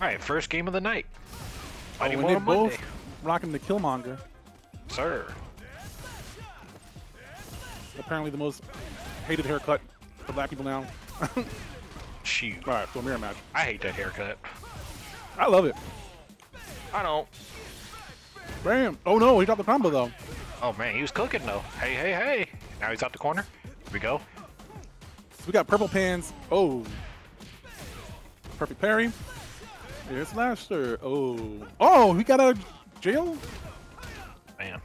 Alright, first game of the night. Oh, we did both rocking the Killmonger. Sir. Apparently the most hated haircut for black people now. Shoot. Alright, so mirror match. I hate that haircut. I love it. I don't. Bam. Oh no, he dropped the combo though. Oh man, he was cooking though. Hey, hey, hey. Now he's out the corner. Here we go. So we got purple pants. Oh. Perfect parry. There's Laster. Oh. Oh, he got out of jail? Man.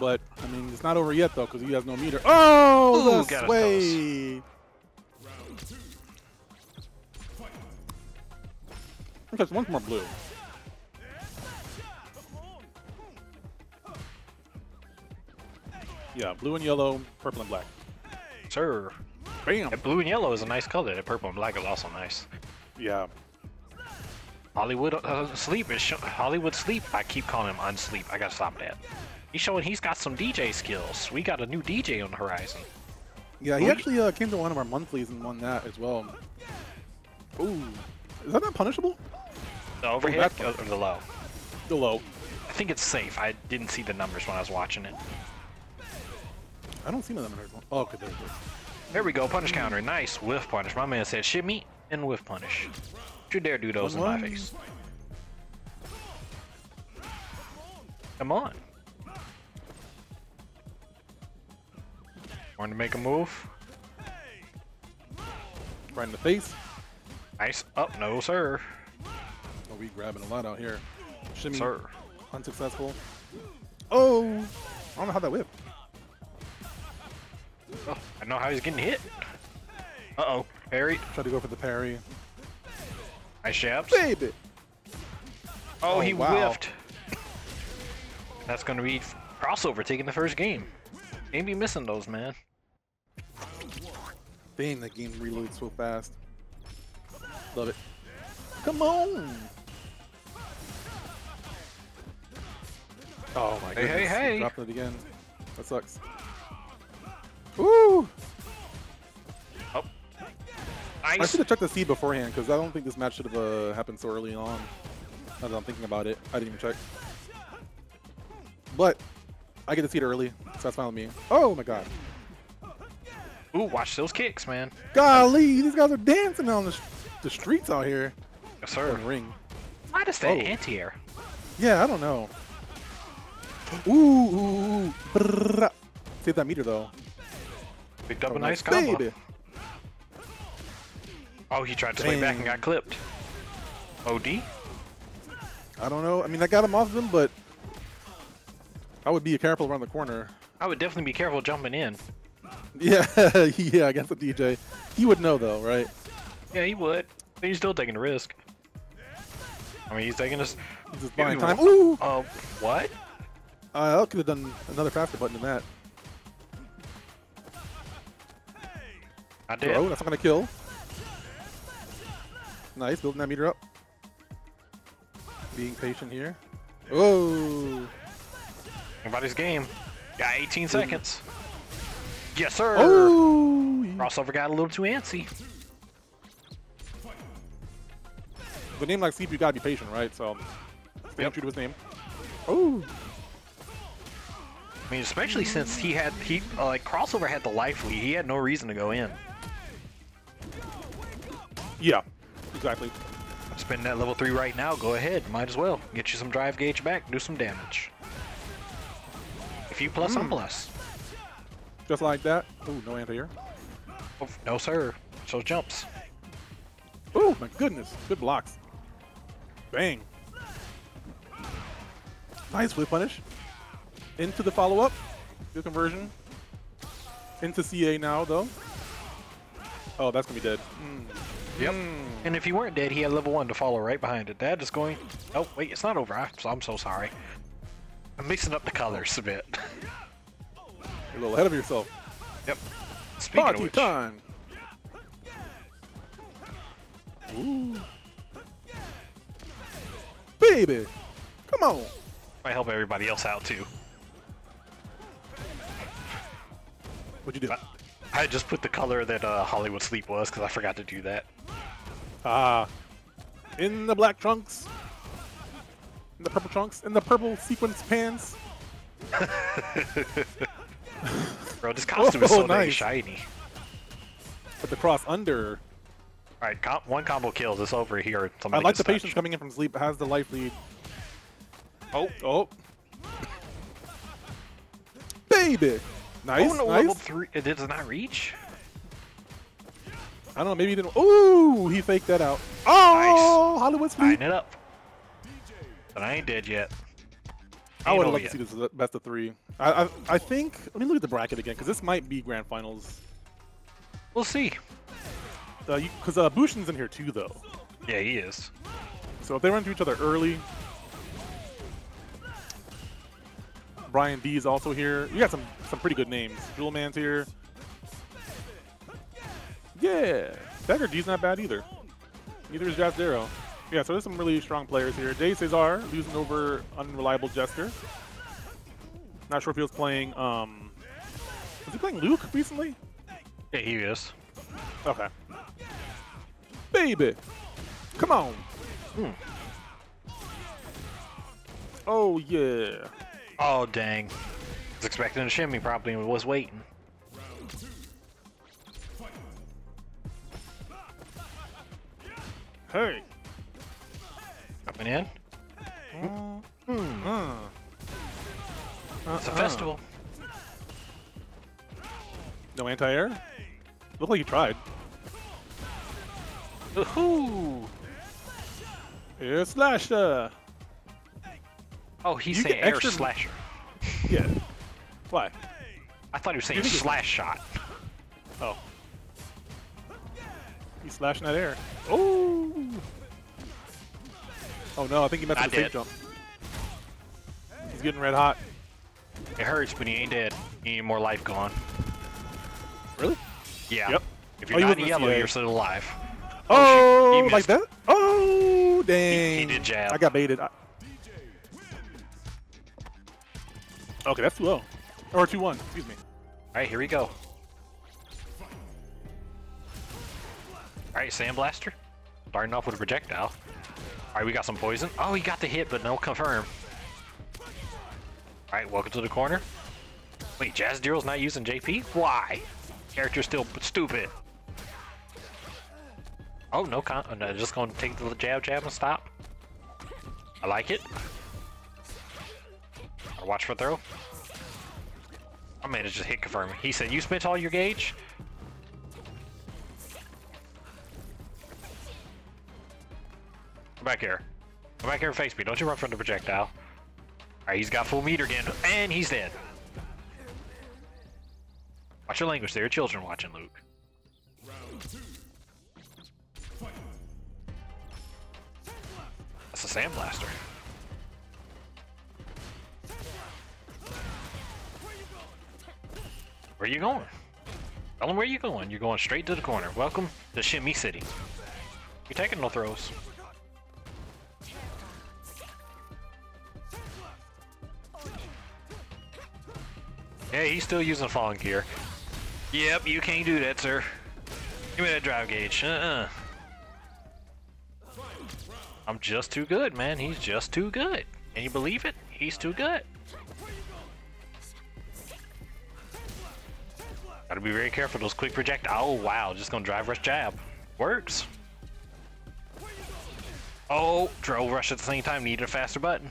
But, I mean, it's not over yet, though, because he has no meter. Oh, ooh, the sway. I think one's more blue. Yeah, blue and yellow, purple and black. Sir. Bam. That blue and yellow is a nice color. That purple and black is also nice. Yeah. Hollywood Sleep is Hollywood Sleep. I keep calling him Unsleep. I gotta stop that. He's showing he's got some DJ skills. We got a new DJ on the horizon. Yeah, he actually came to one of our monthlies and won that as well. Ooh, is that not punishable? The overhead or the low? The low. I think it's safe. I didn't see the numbers when I was watching it. I don't see the numbers. Oh, okay, there it is. There we go. Punish counter. Nice whiff punish. My man said shit me and whiff punish. You dare do those in my face. Come on. Want to make a move? Right in the face. Nice. Up, oh, no, sir. Oh, we grabbing a lot out here. Shimmy. Sir. Unsuccessful. Oh, I don't know how that whipped. Oh, I know how he's getting hit. Uh-oh. Parry. Try to go for the parry. I shaps. Baby. Oh, he whiffed. That's going to be Crossover taking the first game. Can't be missing those, man. Dang, that game reloads so fast. Love it. Come on. Oh my goodness. Hey, hey, hey. Dropping it again. That sucks. Woo. Nice. I should have checked the seed beforehand because I don't think this match should have happened so early on. Now that I'm thinking about it, I didn't even check. But I get the seed early, so that's fine with me. Oh my god! Ooh, watch those kicks, man! Golly, these guys are dancing on the streets out here. Yes, sir. Ring. Why does that anti-air? Yeah, I don't know. Ooh, brrrr. Save that meter though. Picked up a nice combo. Baby. Oh, he tried to swing back and got clipped. OD? I don't know. I mean, I got him off of him, but I would be careful around the corner. I would definitely be careful jumping in. Yeah, yeah, I guess the DJ. He would know, though, right? Yeah, he would. He's still taking the risk. I mean, he's taking this. He's just buying time. Ooh! What? I could have done another faster button than that. I did. Oh, that's not going to kill. Nice, building that meter up. Being patient here. Oh! Everybody's game. Got 18 seconds. Yes, sir! Oh! Crossover got a little too antsy. The name like Sleep, you gotta be patient, right? So, stay true to his name. Oh! I mean, especially since he had, like, Crossover had the life lead. He had no reason to go in. Yeah. Exactly. Spend that level 3 right now, go ahead. Might as well. Get you some drive gauge back, do some damage. If you plus, I'm plus. Just like that. Ooh, no anti air. Oh, no, sir. So jumps. Ooh, my goodness. Good blocks. Bang. Nice whip punish. Into the follow up. Good conversion. Into CA now, though. Oh, that's going to be dead. Yep. And if he weren't dead, he had level 1 to follow right behind it. That is going... Oh, wait, it's not over. I'm so sorry. I'm mixing up the colors a bit. You're a little ahead of yourself. Yep. Speaking of which... time! Ooh. Baby! Come on! I help everybody else out, too. What'd you do? I just put the color that Hollywood Sleep was, because I forgot to do that. Ah. in the black trunks, in the purple trunks, in the purple sequence pants. Bro, this costume is so nice. Shiny. But the cross under. All right, one combo kills. It's over here. I like the patience coming in from sleep. Has the life lead. Oh, oh. Baby. Nice, oh, no, nice. Level 3. It does not reach? I don't know. Maybe he didn't. Ooh, he faked that out. Oh, nice. Hollywood Sleep. Tying it up. But I ain't dead yet. I would have liked to see this best of 3. I think. Let me look at the bracket again, because this might be grand finals. We'll see. Because Bushin's in here too, though. Yeah, he is. So if they run into each other early. Brian D is also here. You got some pretty good names. Jewelman's here. Yeah. Dagger D's not bad either. Neither is Jazdero. Yeah, so there's some really strong players here. Jay Cesar losing over Unreliable Jester. Not sure if he was playing, was he playing Luke recently? Yeah, he is. Okay. Baby! Come on! Oh, yeah. Oh, dang. I was expecting a shimmy probably and was waiting. Hey! Coming in. It's a festival. No anti-air? Looked like you tried. Woohoo! Here's Slasher! Oh, he's saying air slasher. Yeah. Why? I thought he was saying slash shot. Oh. He's slashing that air. Oh! Oh no, I think he messed up the safe jump. He's getting red hot. It hurts, but he ain't dead. He ain't more life gone. Really? Yeah. Yep. If you're not in yellow, you're still alive. Oh, oh like that? Oh, dang. He did jab. I got baited. Okay, that's too low. Or 2-1, excuse me. All right, here we go. All right, Sandblaster. Starting off with a projectile. All right, we got some poison. Oh, he got the hit, but no confirm. All right, welcome to the corner. Wait, Jazdero's not using JP? Why? Character's still stupid. Oh, no con. Oh, no, just going to take the jab and stop. I like it. Right, watch for throw. I managed to hit confirm. He said, "You spent all your gauge." Back here. Come back here and face me. Don't you run from the projectile. Alright, he's got full meter again. And he's dead. Watch your language. There are children watching, Luke. That's a sandblaster. Where you going? Tell him where you going. You're going straight to the corner. Welcome to Shimmy City. You're taking no throws. Yeah, he's still using Fong gear. Yep, you can't do that, sir. Give me that drive gauge. I'm just too good, man. He's just too good. Can you believe it? He's too good. Gotta be very careful. Those quick projectiles. Oh, wow. Just gonna drive rush jab. Works. Oh, drove rush at the same time. Needed a faster button.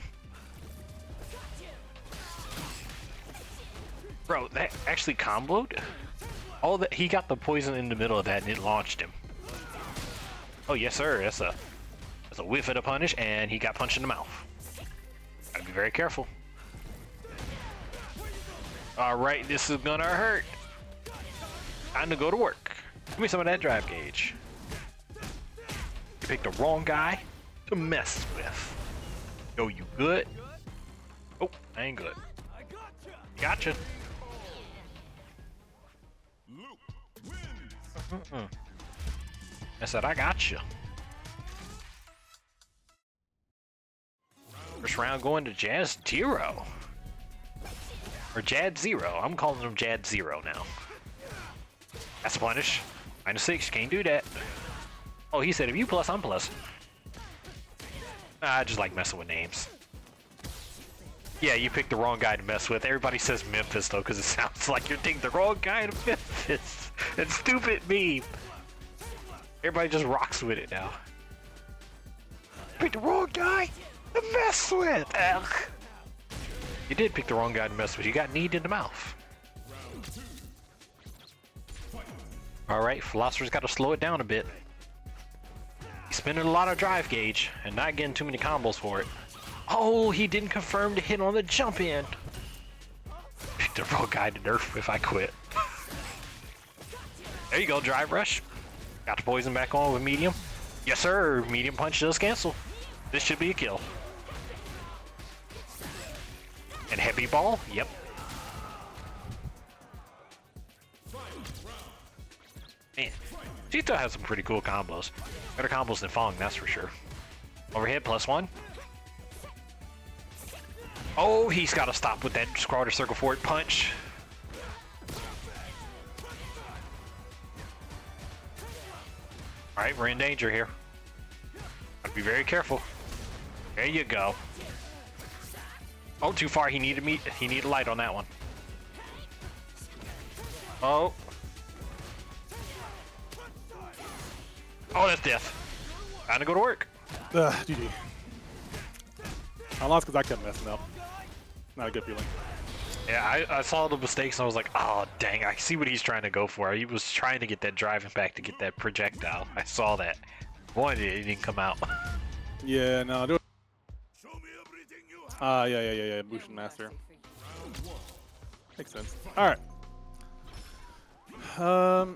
Bro, that actually comboed? All that he got the poison in the middle of that and it launched him. Oh yes sir, that's a whiff of the punish and he got punched in the mouth. Gotta be very careful. Alright, this is gonna hurt. Time to go to work. Give me some of that drive gauge. You picked the wrong guy to mess with. Yo, you good? Oh, I ain't good. Gotcha. I said, I got you. First round going to Jazdero. Or Jazzero. I'm calling him Jazzero now. That's a punish. -6. Can't do that. Oh, he said, if you plus, I'm plus. I just like messing with names. Yeah, you picked the wrong guy to mess with. Everybody says Memphis though, because it sounds like you're taking the wrong guy to Memphis. It's stupid meme. Everybody just rocks with it now. Pick the wrong guy to mess with. Ugh. You did pick the wrong guy to mess with. You got kneed in the mouth. Alright, Philosopher's got to slow it down a bit. He's spending a lot of drive gauge and not getting too many combos for it. Oh, he didn't confirm to hit on the jump in. Picked the wrong guy to nerf if I quit. There you go, drive rush. Got the poison back on with medium. Yes, sir. Medium punch does cancel. This should be a kill. And heavy ball. Yep. Man, she still has some pretty cool combos. Better combos than Fong, that's for sure. Overhead +1. Oh, he's got to stop with that scrawler circle forward punch. Alright, we're in danger here. Gotta be very careful. There you go. Oh, too far. He needed light on that one. Oh. Oh, that's death. Time to go to work. GG. I lost because I kept messing up. Not a good feeling. Yeah, I saw the mistakes and I was like, oh, dang, I see what he's trying to go for. He was trying to get that driving back to get that projectile. I saw that. Boy, it didn't come out. Yeah, no. Do it. Yeah. Bushin Master. Makes sense. Alright.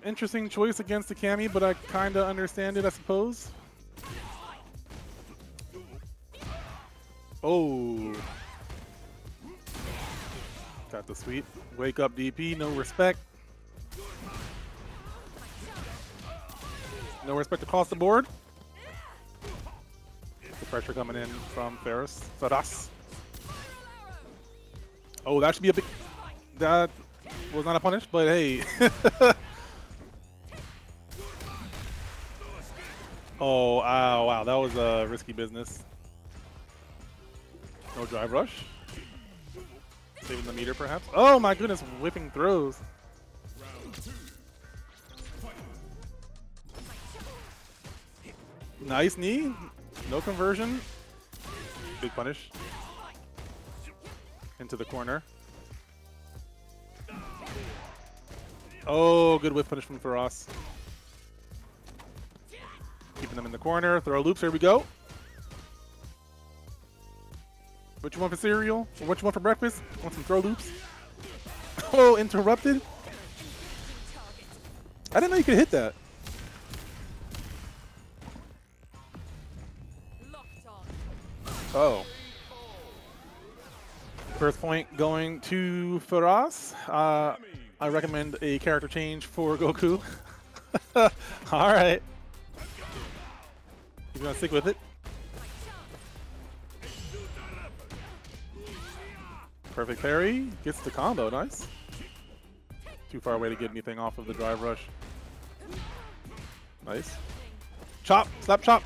Interesting choice against the Cammy, but I kind of understand it, I suppose. Oh. Got the sweep. Wake up, DP. No respect. No respect across the board. The pressure coming in from Ferreras. Taras. Oh, that should be a big... That was not a punish, but hey. Oh, wow. That was a risky business. No drive rush. Saving the meter, perhaps. Oh my goodness, whipping throws. Nice knee. No conversion. Big punish. Into the corner. Oh, good whip punish from Feroz. Keeping them in the corner. Throw loops. Here we go. What you want for cereal? What you want for breakfast? Want some throw loops? Oh, interrupted? I didn't know you could hit that. Oh. First point going to Feroz. I recommend a character change for Goku. Alright. You're gonna stick with it. Perfect parry, gets the combo, nice. Too far away to get anything off of the drive rush. Nice. Chop, slap chop.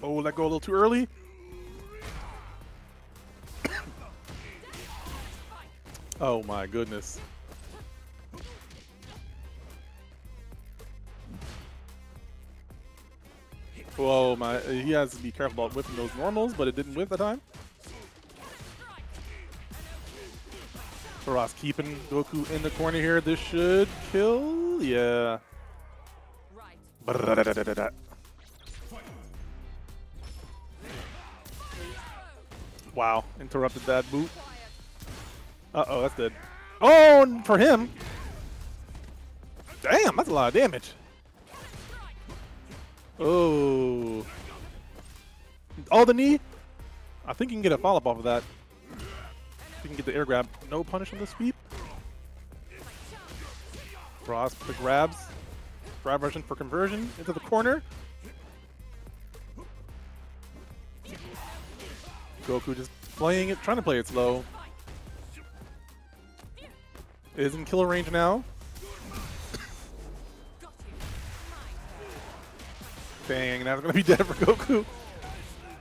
Oh, let go a little too early. Oh my goodness. Whoa, my, he has to be careful about whipping those normals, but it didn't whip that time. Ross keeping Goku in the corner here. This should kill. Yeah. Right. Wow. Interrupted that boot. Uh-oh, that's dead. Oh, and for him. Damn, that's a lot of damage. Oh. Oh, the knee. I think you can get a follow-up off of that. You can get the air grab. No punish on the sweep. Cross the grabs. Grab version for conversion into the corner. Goku just playing it, trying to play it slow. It is in killer range now. Dang, that's gonna be dead for Goku.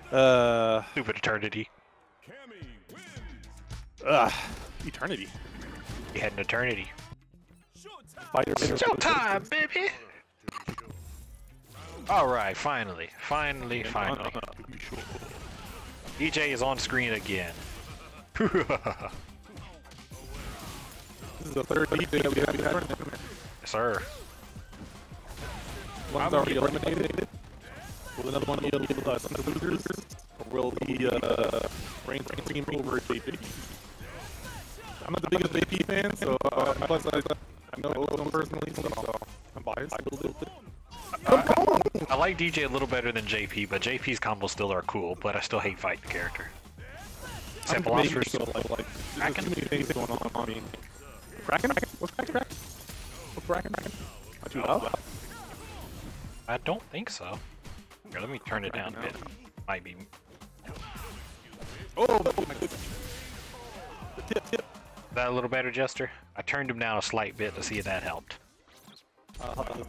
Stupid eternity. Ugh. Eternity. You had an eternity. Showtime, baby! Alright, finally. Finally. DJ is on screen again. This is the third DJ that we have to yes, sir. One's already eliminated. Will another one be able to give us some losers? Or will the rain team over JP? I'm not the biggest JP fan, so plus I know Ozone personally, so I'm biased a little bit. I like DJ a little better than JP, but JP's combos still are cool, but I still hate fighting the character. Except Philosopher's still like cracking. There's too many things going on, I mean. Cracking? What's cracking? What's cracking? What you love? I don't think so. Here, let me turn it down a bit. Might be. Oh my goodness. Is that a little better, Jester? I turned him down a slight bit to see if that helped. Because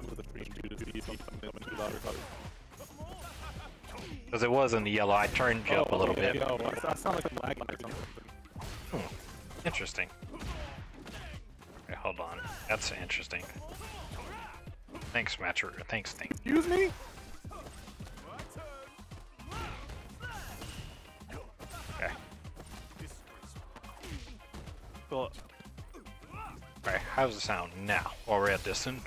it was in the yellow, I turned you up a little bit. I sound like I'm lagging or something. Interesting. Okay, hold on. That's interesting. Thanks, Matcher. Thanks, Thing. Excuse me? Okay. Well, alright, how's the sound now while we're at this end?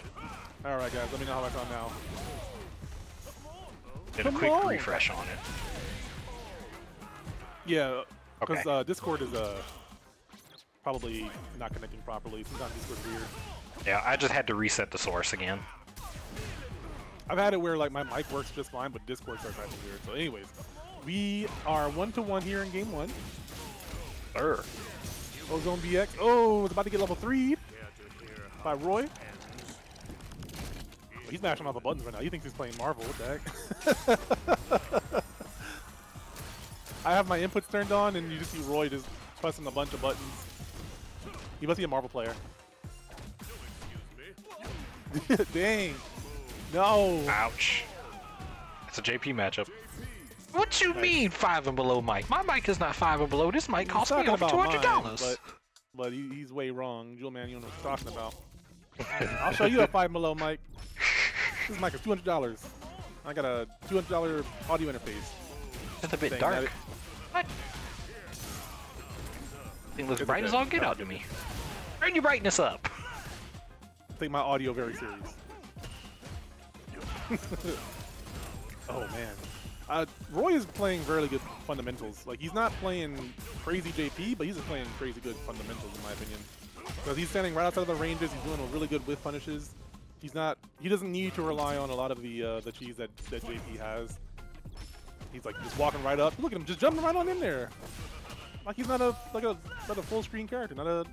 Alright, guys, let me know how I sound now. Did a quick refresh on it. Yeah, because okay. Discord is probably not connecting properly. Sometimes Discord's weird. Yeah, I just had to reset the source again. I've had it where like my mic works just fine, but Discord starts acting weird. So, anyways, we are 1-to-1 here in game 1. Sure. Ozone BX. Oh, it's about to get level 3 by Roy. Oh, he's mashing all the buttons right now. He thinks he's playing Marvel. What the heck? I have my inputs turned on, and you just see Roy just pressing a bunch of buttons. He must be a Marvel player. Dang. No. Ouch. It's a JP matchup. What you mean 5 and below mic? My mic is not 5 and below. This mic cost me over $200. But he's way wrong. Jewelman, you don't know what you're talking about. I'll show you a 5 and below mic. This mic is $200. I got a $200 audio interface. That's a bit dark. What? It looks bright as all get out to me. Turn your brightness up. I take my audio very serious. Oh man. Roy is playing really good fundamentals. Like, he's not playing crazy JP, but he's just playing crazy good fundamentals, in my opinion. Because he's standing right outside of the ranges, he's doing really good whiff punishes. He's not, he doesn't need to rely on a lot of the cheese that JP has. He's like just walking right up. Look at him, just jumping right on in there. Like he's not a full screen character, not I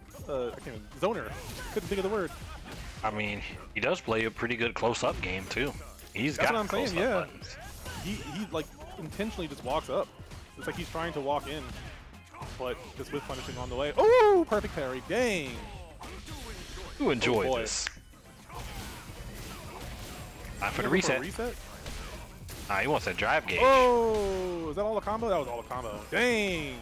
can't even, zoner. Couldn't think of the word. I mean, he does play a pretty good close-up game too. He's got close-up buttons. That's what I'm saying, yeah. He like intentionally just walks up. It's like he's trying to walk in, but just with punishing on the way. Oh, perfect parry! Dang. You enjoy this. Time for the reset. He wants a drive gauge. Oh, is that all the combo? That was all the combo. Dang.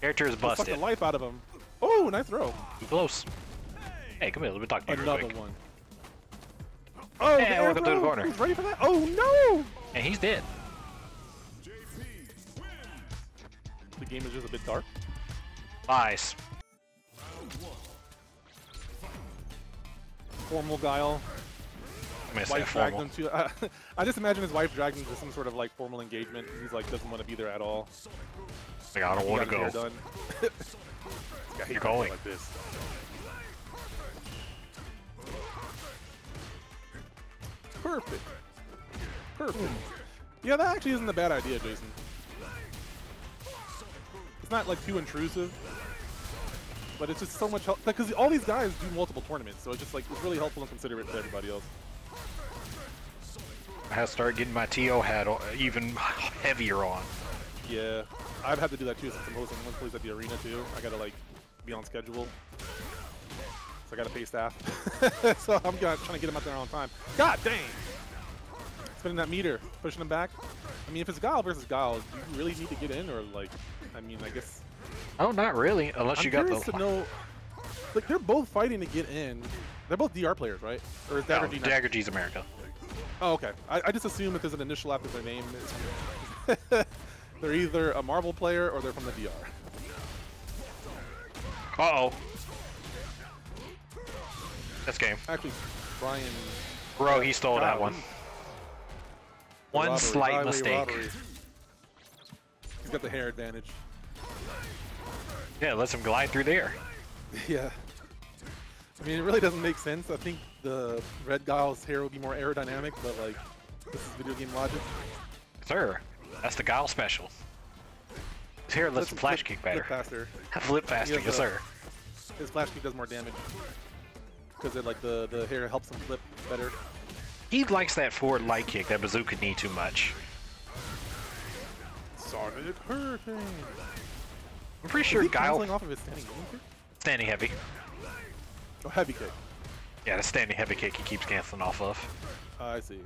Character is busted. Sucked the life out of him. Oh, nice throw. Too close. Hey, come here. Let me talk to you real quick. Another one. Oh, yeah, we're going through the corner. He's ready for that. Oh no. And he's dead. The game is just a bit dark. Nice. Formal Guile. Wife dragged him to. I just imagine his wife dragged him to some sort of like formal engagement. He's like doesn't want to be there at all. Like, I don't want to go. Done. You're going like this. Perfect. Perfect. Yeah, that actually isn't a bad idea, Jason. It's not like too intrusive, but it's just so much help because all these guys do multiple tournaments, so it's just like it's really helpful and considerate to everybody else. I have to start getting my TO hat even heavier on. Yeah, I've had to do that too since I'm hosting one place at the arena too. I gotta like be on schedule. So I gotta pay staff. So I'm trying to get them out there on time. God dang! putting that meter, pushing him back. I mean, if it's Guile versus Guile, do you really need to get in, or like, I mean, I guess. Oh, not really, unless you got the. I'm curious to know, like, they're both fighting to get in. They're both DR players, right? Or is Dagger G? Dagger G's America. Oh, okay. I just assume if there's an initial after their name, it's they're either a Marvel player or they're from the DR. Uh oh. That's game. Actually, Brian. Bro, he stole that one. One slight mistake. He's got the hair advantage. Yeah, it lets him glide through there. Yeah. I mean, it really doesn't make sense. I think the Red Guile's hair would be more aerodynamic, but like, this is video game logic. Sir, that's the Guile special. His hair lets him flash kick better. Flip faster, yes sir. His flash kick does more damage. Because it like the hair helps him flip better. He likes that forward light kick, that bazooka knee too much. Started hurting. I'm pretty sure Guile off of his standing heavy. Oh, heavy kick. Yeah, the standing heavy kick he keeps canceling off of. I see.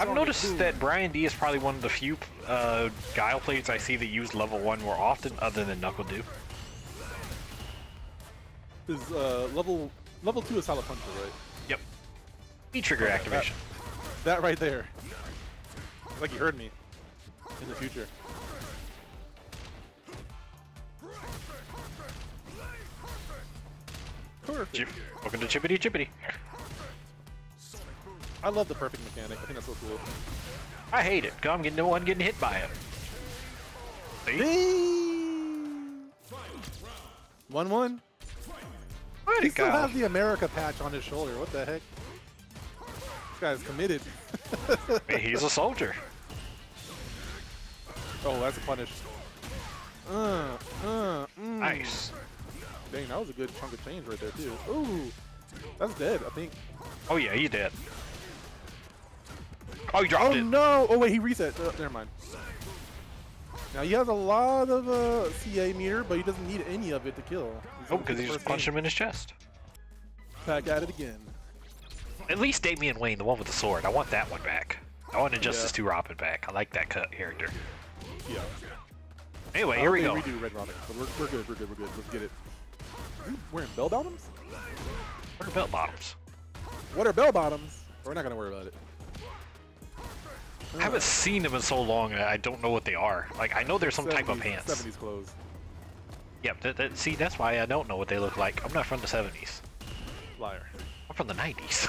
I've noticed that Brian D is probably one of the few Guile players I see that use level 1 more often, other than Knuckle Do. Is level 2 is Hollow Puncher, right? Yep. He trigger activation. That right there. It's like you heard me. In the future. Welcome to Chippity Chippity. I love the perfect mechanic. I think that's so cool. I hate it. I'm getting no one getting hit by it. See? 1-1. He still has the America patch on his shoulder. What the heck? This guy's committed. He's a soldier. Oh, that's a punish. Nice. Dang, that was a good chunk of change right there, too. Ooh. That's dead, I think. Oh, yeah, he's dead. Oh, he dropped it. Oh, no. Oh, wait, he reset. Never mind. Now, he has a lot of CA meter, but he doesn't need any of it to kill. Oh, because he just punched him in his chest. Back at it again. At least Damian Wayne, the one with the sword. I want that one back. I want Injustice 2 Robin back. I like that character. Yeah. Anyway, here we go. Redo Red Robin, but we're good. Let's get it. Are you wearing bell bottoms? What are bell bottoms? What are bell bottoms? We're not going to worry about it. I haven't seen them in so long, I don't know what they are. Like, I know there's some type of pants. 70s clothes. Yep, see, that's why I don't know what they look like. I'm not from the 70s. Liar. I'm from the 90s.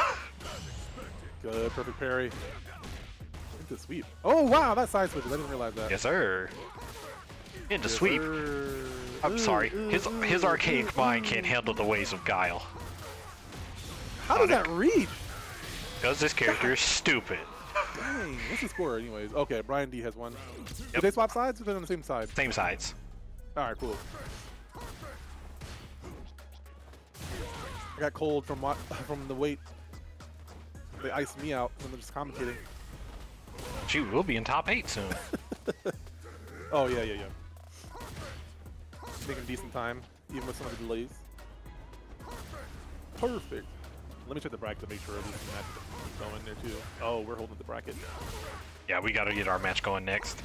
Good, perfect parry. Into sweep. Oh, wow, that side switches. I didn't realize that. Yes, sir. Into sweep. Sir. I'm sorry. His archaic mind can't handle the ways of Guile. How does that reach? Because this character is stupid. Dang, what's the score anyways? Okay, Brian D has one. Yep. Did they swap sides or they're on the same side? Same sides. Alright, cool. I got cold from the wait. They iced me out when they're just commentating. Shoot, we'll be in top 8 soon. Oh, yeah. Making decent time, even with some of the delays. Perfect. Let me check the bracket to make sure we can keep going there too. Oh, we're holding the bracket. Yeah, we gotta get our match going next.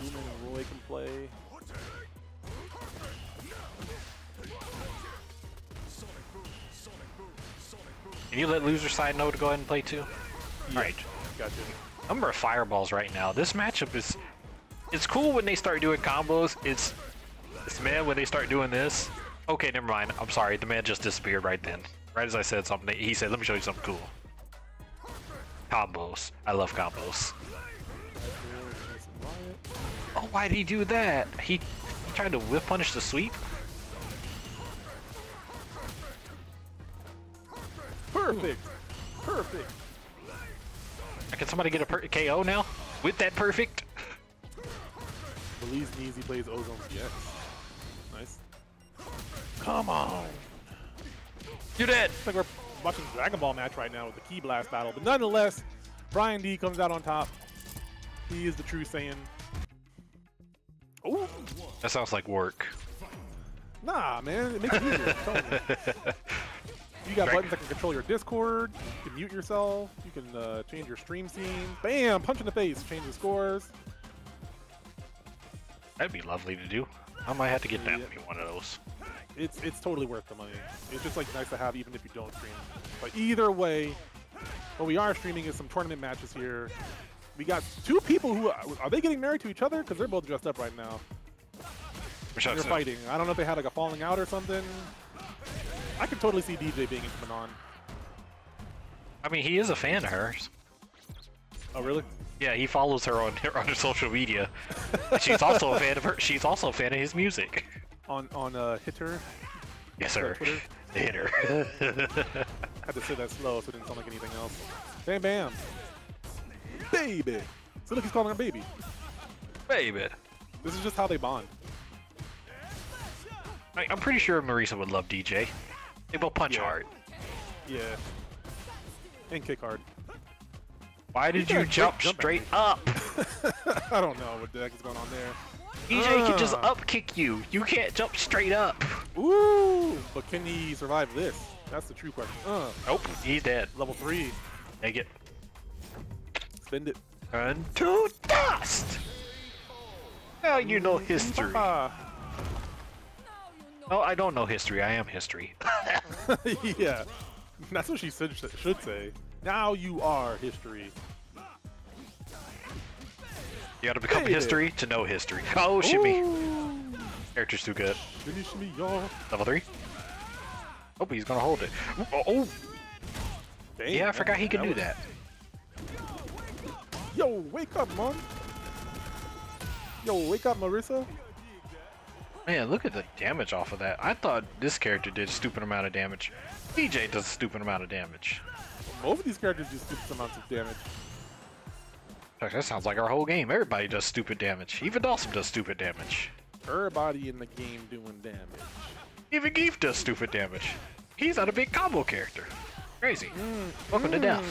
Jewelman and Roy can play. Can you let loser side know to go ahead and play too? Yeah. Alright. Gotcha. Number of fireballs right now. This matchup is... It's cool when they start doing combos. It's mad when they start doing this. Okay, never mind. I'm sorry. The man just disappeared right then. Right as I said something, he said, let me show you something cool. Combos. I love combos. Oh, why did he do that? He tried to whip punish the sweep? Perfect. Perfect. Can somebody get a KO now? With that perfect? Belize knees, he plays Ozone BX. Nice. Come on. You're dead. It's like we're watching a Dragon Ball match right now with the Key Blast battle, but nonetheless, Brian D comes out on top. He is the true Saiyan. Oh, that sounds like work. Nah, man, it makes it easier. You got buttons that can control your Discord. You can mute yourself. You can change your stream scene. Bam! Punch in the face. Change the scores. That'd be lovely to do. I might have to get that one of those. It's totally worth the money. It's just like nice to have even if you don't stream. But either way, what we are streaming is some tournament matches here. We got two people who are they getting married to each other? Because they're both dressed up right now. They're fighting. I don't know if they had like a falling out or something. I could totally see DJ being in Manon. I mean, he is a fan of hers. Oh, really? Yeah, he follows her on her social media. She's also a fan of her. She's also a fan of his music. On Hitter? Yes, sir. The Hitter. I had to say that slow so it didn't sound like anything else. Bam, bam. Baby. So look, he's calling her baby. Baby. This is just how they bond. I'm pretty sure Marisa would love DJ. They both punch hard. Yeah. And kick hard. Why did you jump straight up? I don't know what the heck is going on there. DJ can just up kick you. You can't jump straight up. Ooh, but can he survive this? That's the true question. Nope, he's dead. Level 3. Take it. Spend it. Turn to dust! Now you know history. No, I don't know history. I am history. Yeah. That's what she should say. Now you are history. You gotta become history to know history. Oh, shimmy. Character's too good. Shimmy, Level 3. Oh, but he's gonna hold it. Oh! Dang, yeah, I forgot he could do that. Yo, wake up, mom. Yo, wake up, Marissa. Man, look at the damage off of that. I thought this character did a stupid amount of damage. DJ does a stupid amount of damage. Well, both of these characters do stupid amounts of damage. That sounds like our whole game. Everybody does stupid damage. Even Dawson does stupid damage. Everybody in the game doing damage. Even Gief does stupid damage. He's not a big combo character. Crazy. Welcome to death.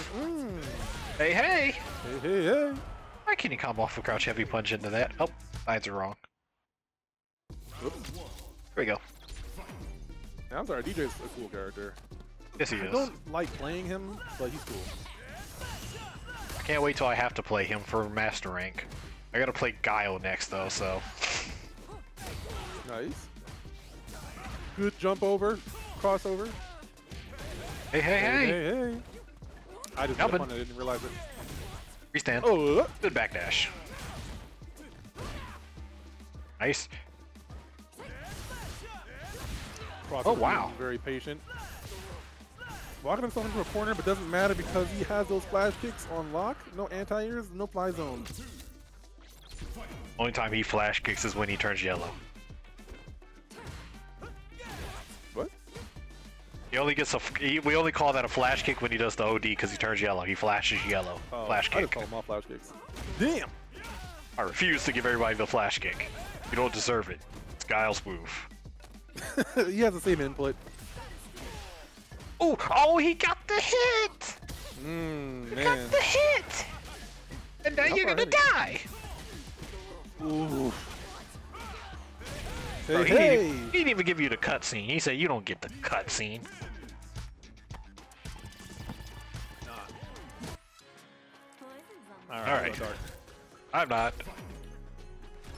Hey, hey! Hey, hey, hey! Why can't he combo off a crouch heavy punch into that? Oh, lines are wrong. Oops. Here we go. I'm sorry, DJ's a cool character. Yes, he is. I don't like playing him, but he's cool. I can't wait till I have to play him for Master Rank. I gotta play Guile next, though, so. Nice. Good jump over. Crossover. Hey, hey, hey! Hey, hey, hey. I just jumped on it, I didn't realize it. Restand. Oh, good backdash. Nice. Crossover, oh wow! Very patient. Walking himself into a corner, but doesn't matter because he has those splash kicks on lock. No anti-airs, no fly zone. Only time he flash kicks is when he turns yellow. What? He only gets a. We only call that a flash kick when he does the OD because he turns yellow. He flashes yellow. Oh, flash kick. I just call them all flash kicks. Damn! I refuse to give everybody the flash kick. You don't deserve it. It's Guile's move. He has the same input. Oh! Oh! He got the hit! He got the hit! And now you're gonna die! Ooh! Hey, bro, he didn't even give you the cutscene. He said you don't get the cutscene. All right. I'm not.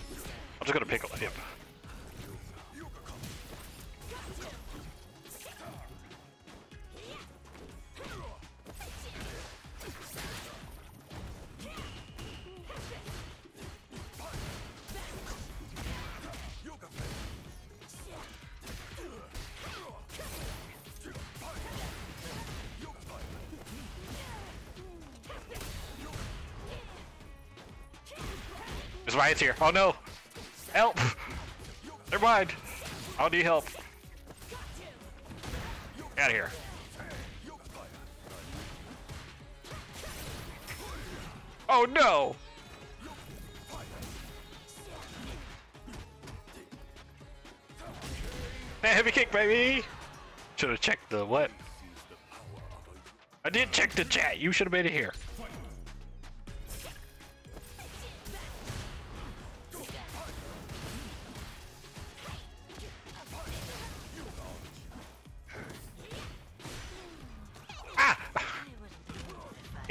I'm just gonna pick up him. Ryan's here. Oh no! Help! Never mind. I'll need help. Get out of here. Oh no! That heavy kick, baby! Should have checked the what? I did check the chat. You should have made it here.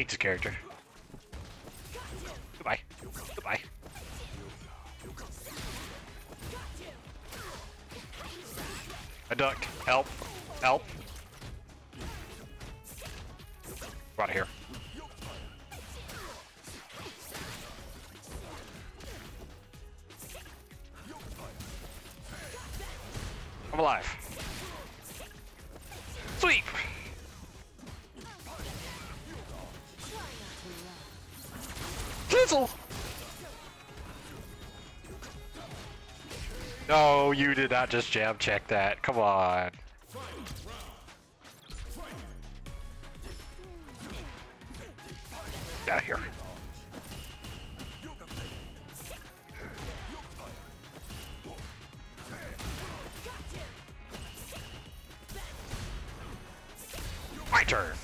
Hates his character. Goodbye. Goodbye. I ducked. Help. Help. We're out of here. I'm alive. Sweep! Fizzle! No, you did not just jab check that. Come on. Get out of here. My turn.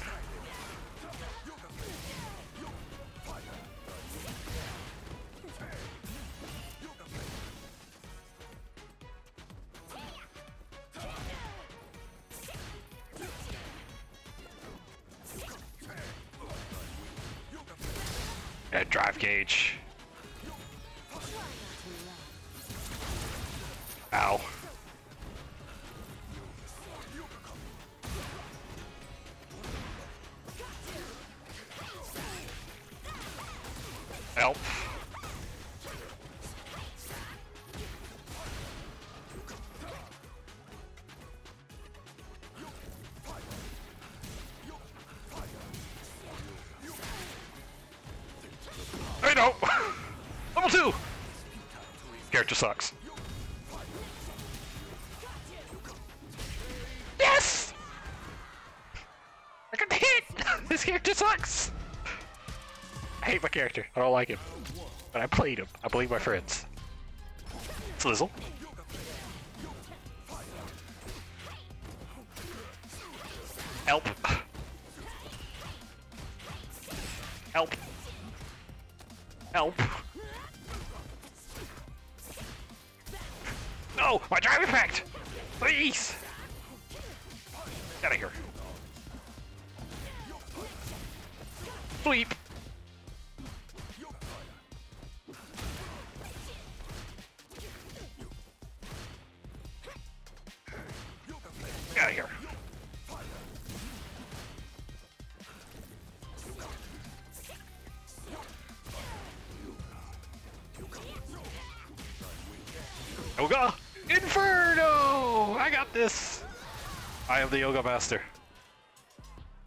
Drive gauge. Ow. Help. Character sucks. Yes! I got the hit! This character sucks! I hate my character. I don't like him. But I played him. I believe my friends. Slizzle. Help. Help. Help. No! My drive effect! Please! Get out of here. Sleep! Get out of here. Yoga! Inferno! I got this! I am the Yoga Master.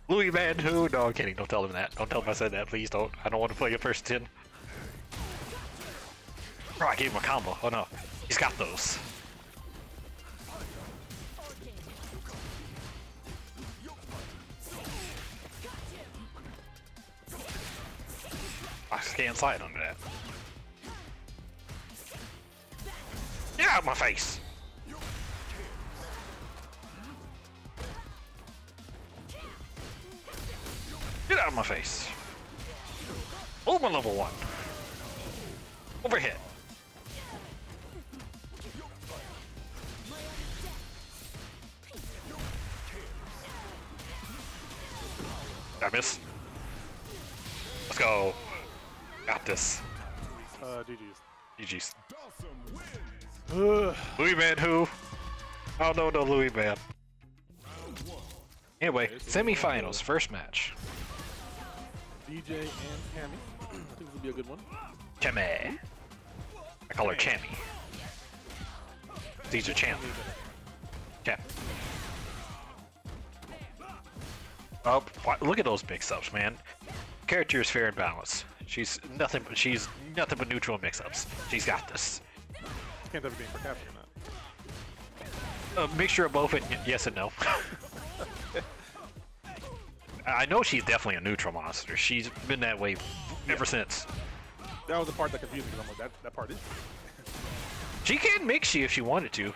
Louis Man who? No, I'm kidding. Don't tell him that. Don't tell him I said that. Please don't. I don't want to play a first 10. Bro, I gave him a combo. Oh no. He's got those. I just can't slide under that. Get out of my face! Get out of my face! Oh, my level one! Overhead! Did I miss? Let's go! Got this. GG's. GG's. Louis Man who? I don't know no Louis Man. Anyway, semifinals, first match. DJ and Cammy. I think this will be a good one. Cammy. I call her Cammy. These are champ. Champ. Oh, look at those mix-ups, man. Character is fair and balanced. She's nothing but neutral mix-ups. She's got this. Can't ever be in capture or not. A mixture of both and yes and no. I know she's definitely a neutral monster. She's been that way ever since. That was the part that confused me because I'm like, that part is. She can mix you if she wanted to.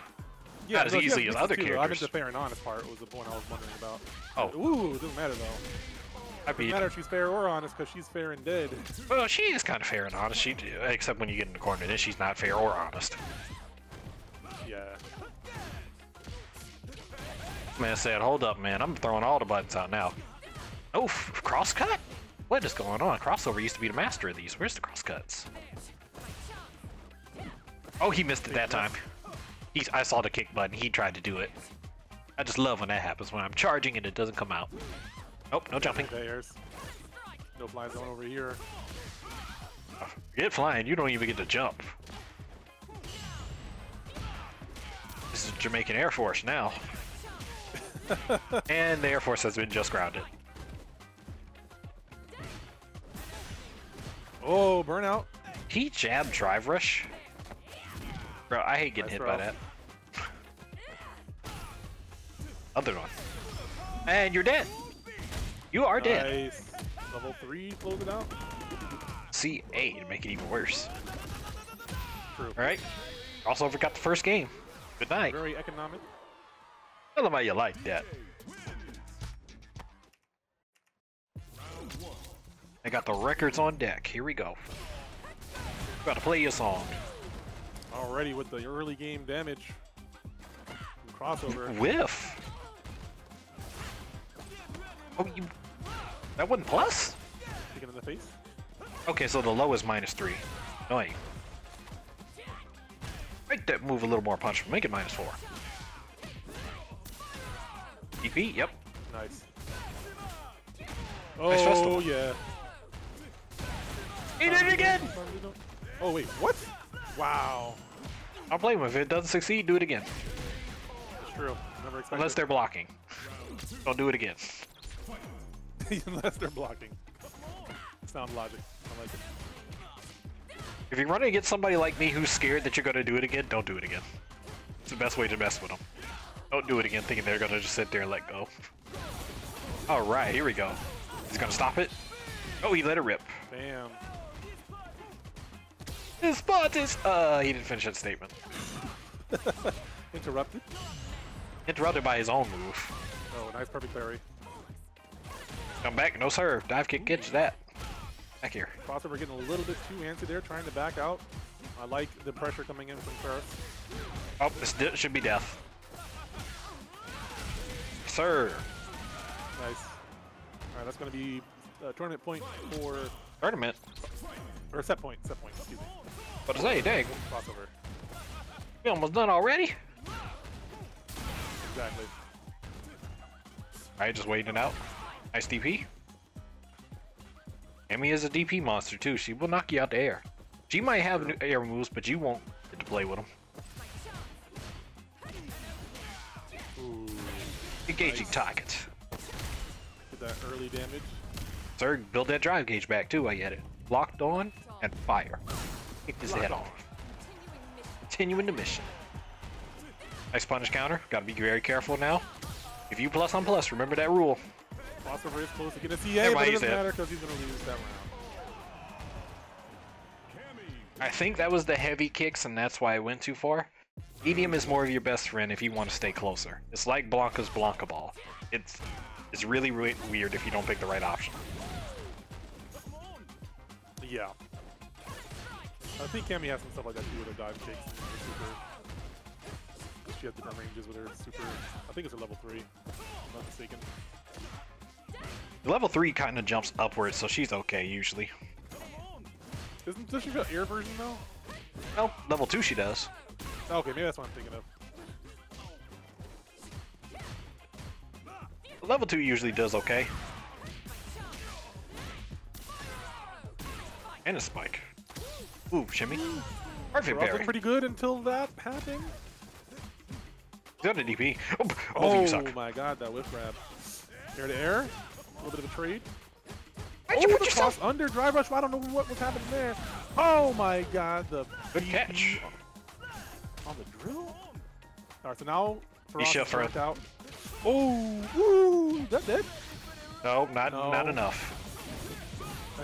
Yeah, not as easily as other characters. I think the fair and honest part was the point I was wondering about. Oh. Ooh, it doesn't matter though. It doesn't matter if she's fair or honest because she's fair and dead. Well, she is kind of fair and honest. Except when you get in the corner, then she's not fair or honest. Yeah. Man said, hold up, man. I'm throwing all the buttons out now. Oh, cross cut? What is going on? Crossover used to be the master of these. Where's the crosscuts? Oh, he missed it that time. I saw the kick button. He tried to do it. I just love when that happens, when I'm charging and it doesn't come out. Nope, no jumping. No flying zone over here. Oh, forget flying. You don't even get to jump. This is Jamaican Air Force now. And the Air Force has been just grounded. Oh, burnout. He jabbed drive rush. Bro, I hate getting hit by that. Other one. And you're dead. You are dead. Level 3, close it out. C8 to make it even worse. True. Alright. Also forgot the first game. Good night. Very economic. Tell them how you like that. I got the records on deck. Here we go. About to play your song. Already with the early game damage. Crossover. Whiff. Oh, you. That wasn't plus? Kicking in the face. Okay, so the low is -3. Annoying. Make that move a little more punch. Make it -4. DP, yep. Nice. Oh, yeah. He did it again! Oh, wait, what? Wow. I'll play him. If it doesn't succeed, do it again. It's true. Never expected. Unless they're blocking. Don't do it again. Unless they're blocking. Sound logic. I like it. If you're running against somebody like me who's scared that you're going to do it again, don't do it again. It's the best way to mess with them. Don't do it again thinking they're going to just sit there and let go. Alright, here we go. He's going to stop it. Oh, he let it rip. Bam. His spot is... he didn't finish that statement. Interrupted? Interrupted by his own move. Oh, nice perfect parry. Come back, no sir. Dive kick, catch that. Back here. Crossover getting a little bit too antsy there, trying to back out. I like the pressure coming in from Ferreras. Oh, this should be death. Sir. Nice. Alright, that's going to be tournament point for... Tournament? Or set point, excuse me. But say, dang. Crossover. We almost done already? Exactly. Alright, just waiting it out. Nice DP. Cammy is a DP monster too. She will knock you out the air. She might have new air moves, but you won't get to play with them. Ooh, engaging target. Get that early damage. Sir, build that drive gauge back too while you had it. Locked on and fire. Kick his head off. Continuing the mission. Nice punish counter. Gotta be very careful now. If you plus on plus, remember that rule. Crossover is close to get a CA, but it doesn't matter because he's going to lose that round. I think that was the heavy kicks, and that's why I went too far. Medium is more of your best friend if you want to stay closer. It's like Blanca's Blanca Ball. It's really, really weird if you don't pick the right option. Yeah. I think Cammy has some stuff like that too with her dive kicks. She has different ranges with her super. I think it's a level 3, if I'm not mistaken. Level 3 kind of jumps upwards, so she's okay usually. Doesn't she got air version though? Well, level 2 she does. Okay, maybe that's what I'm thinking of. Level 2 usually does okay. And a spike. Ooh, shimmy. Perfect parry. Pretty good until that happened. He's on a DP. Oh, oh my god, that whiff grab. Air to air. A little bit of a trade. Why'd you put yourself under drive rush? I don't know what was happening there. Oh my god, the good catch on the drill. Alright, so now Feroz is knocked out. Oh, woo, that dead? No, not enough.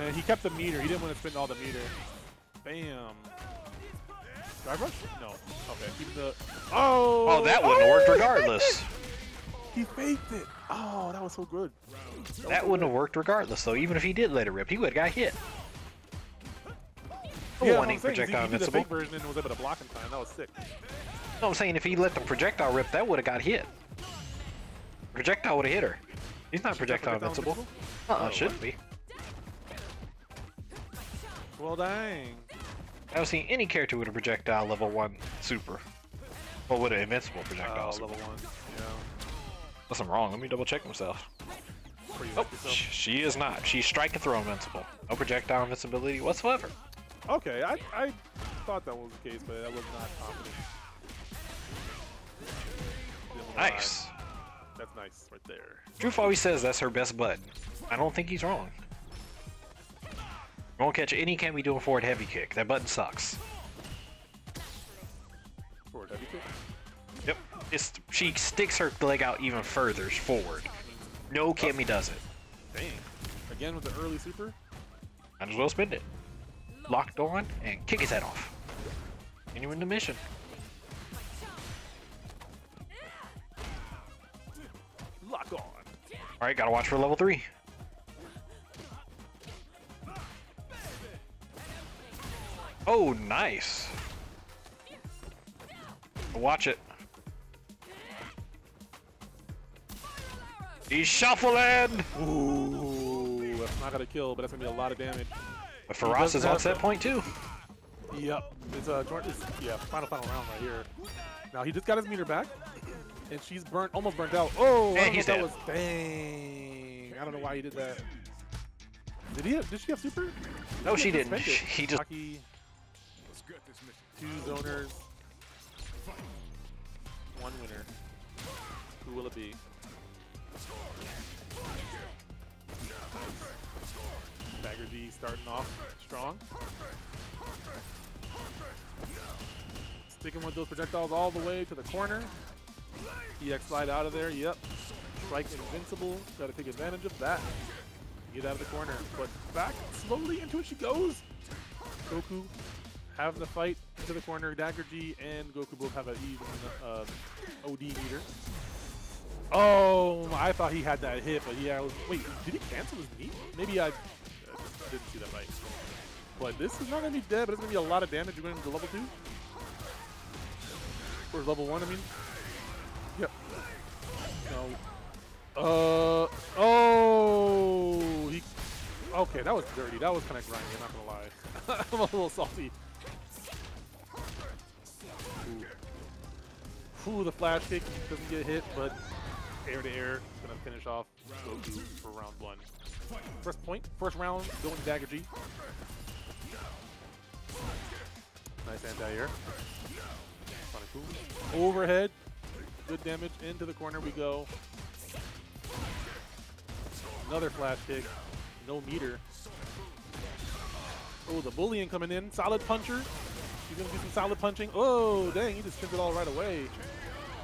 And he kept the meter. He didn't want to spend all the meter. Bam. Drive rush? No. Okay. Keep the. Oh. Oh, that wouldn't work regardless. He faked it. Oh, that was so good. That wouldn't have worked regardless, though. Even if he did let it rip, he would have got hit. Yeah, one ink projectile invincible. Was able to block in time. That was sick. No, I'm saying if he let the projectile rip, that would have got hit. Projectile would have hit her. He's not projectile invincible. Uh-uh, shouldn't be. Well, dang. I don't see any character with a projectile level 1 super. Well, with an invincible projectile level 1, yeah. Unless I'm wrong, let me double check myself. Oh, she is not. She's strike and throw invincible. No projectile invincibility whatsoever. Okay, I thought that was the case, but I was not confident. Nice. That's nice right there. Drew always says that's her best button. I don't think he's wrong. Won't catch any Cammy doing forward heavy kick. That button sucks. Forward heavy kick? Yep. It's, she sticks her leg out even further forward. No, Cammy does it. Dang. Again with the early super? Might as well spend it. Locked on and kick his head off. And you win the mission. Lock on. Alright, gotta watch for level 3. Oh, nice. Watch it. He's shuffling! Ooh, that's not gonna kill, but that's gonna be a lot of damage. But Feroz is on set point too. Yep, it's final round right here. Now he just got his meter back, and she's almost burnt out. Oh, and he's dead. Dang! I don't know why he did that. Did she have super? No, she didn't. He just. Let's get this mission. 2 zoners. 1 winner. Who will it be? Bagger D starting off strong. Sticking with those projectiles all the way to the corner. EX slide out of there. Yep. Strike invincible. Got to take advantage of that. Get out of the corner, but back slowly into it she goes. Goku having the fight into the corner. Dagger G and Goku both have an even OD meter. Oh, I thought he had that hit, but yeah. Wait, did he cancel his knee? Maybe I didn't see that right. But this is not gonna be dead, but it's gonna be a lot of damage. You're going into level 2, or level 1, I mean. Yep. No. Oh, he, okay, that was dirty. That was kind of grimy, I'm not gonna lie. I'm a little salty. Ooh, the flash kick doesn't get hit, but air to air, gonna finish off Goku for round 1. First point, first round, going to Dagger G. Nice anti-air. Overhead, good damage, into the corner we go. Another flash kick, no meter. Oh, the bullying coming in, solid puncher. He's gonna do some solid punching. Oh, dang, he just tripped it all right away.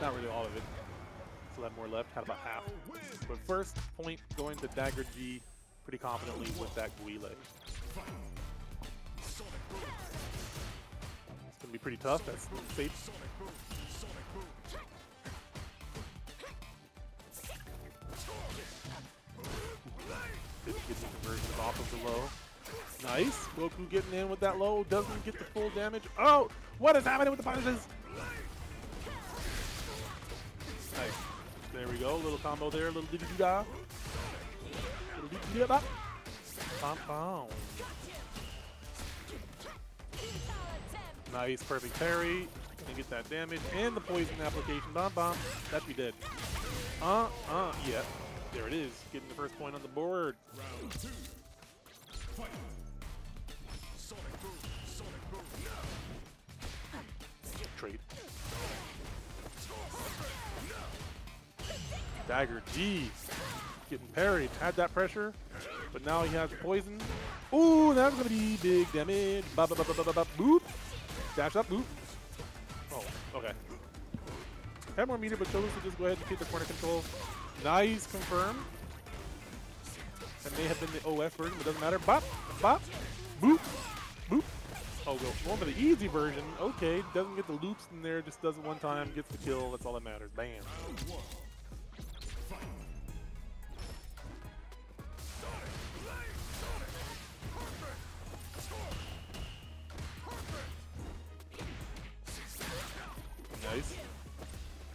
Not really all of it. Still had more left, had about half. But first point going to Dagger G pretty confidently with that Guile. It's gonna be pretty tough, that's safe. Gets the conversion off of the low. Nice. Goku getting in with that low. Doesn't get the full damage. Oh! What is happening with the punishes? Nice. There we go. Little combo there. Little diddy-doo-da. Little diddy-doo-da. Pom-pom. Nice. Perfect parry. And get that damage. And the poison application. Bomb-bomb. That should be dead. Yeah. There it is, getting the first point on the board. Round 2. Fight. Trade. Dagger G getting parried, had that pressure, but now he has poison. Ooh, that's gonna be big damage. Boop. Dash up, boop. Oh, okay. Had more meter, but chose to just go ahead and take the corner control. Nice, confirm. That may have been the OS version, but doesn't matter. Bop, bop, boop, boop. Oh, go for the easy version. Okay, doesn't get the loops in there, just does it one time, gets the kill, that's all that matters. Bam. Nice.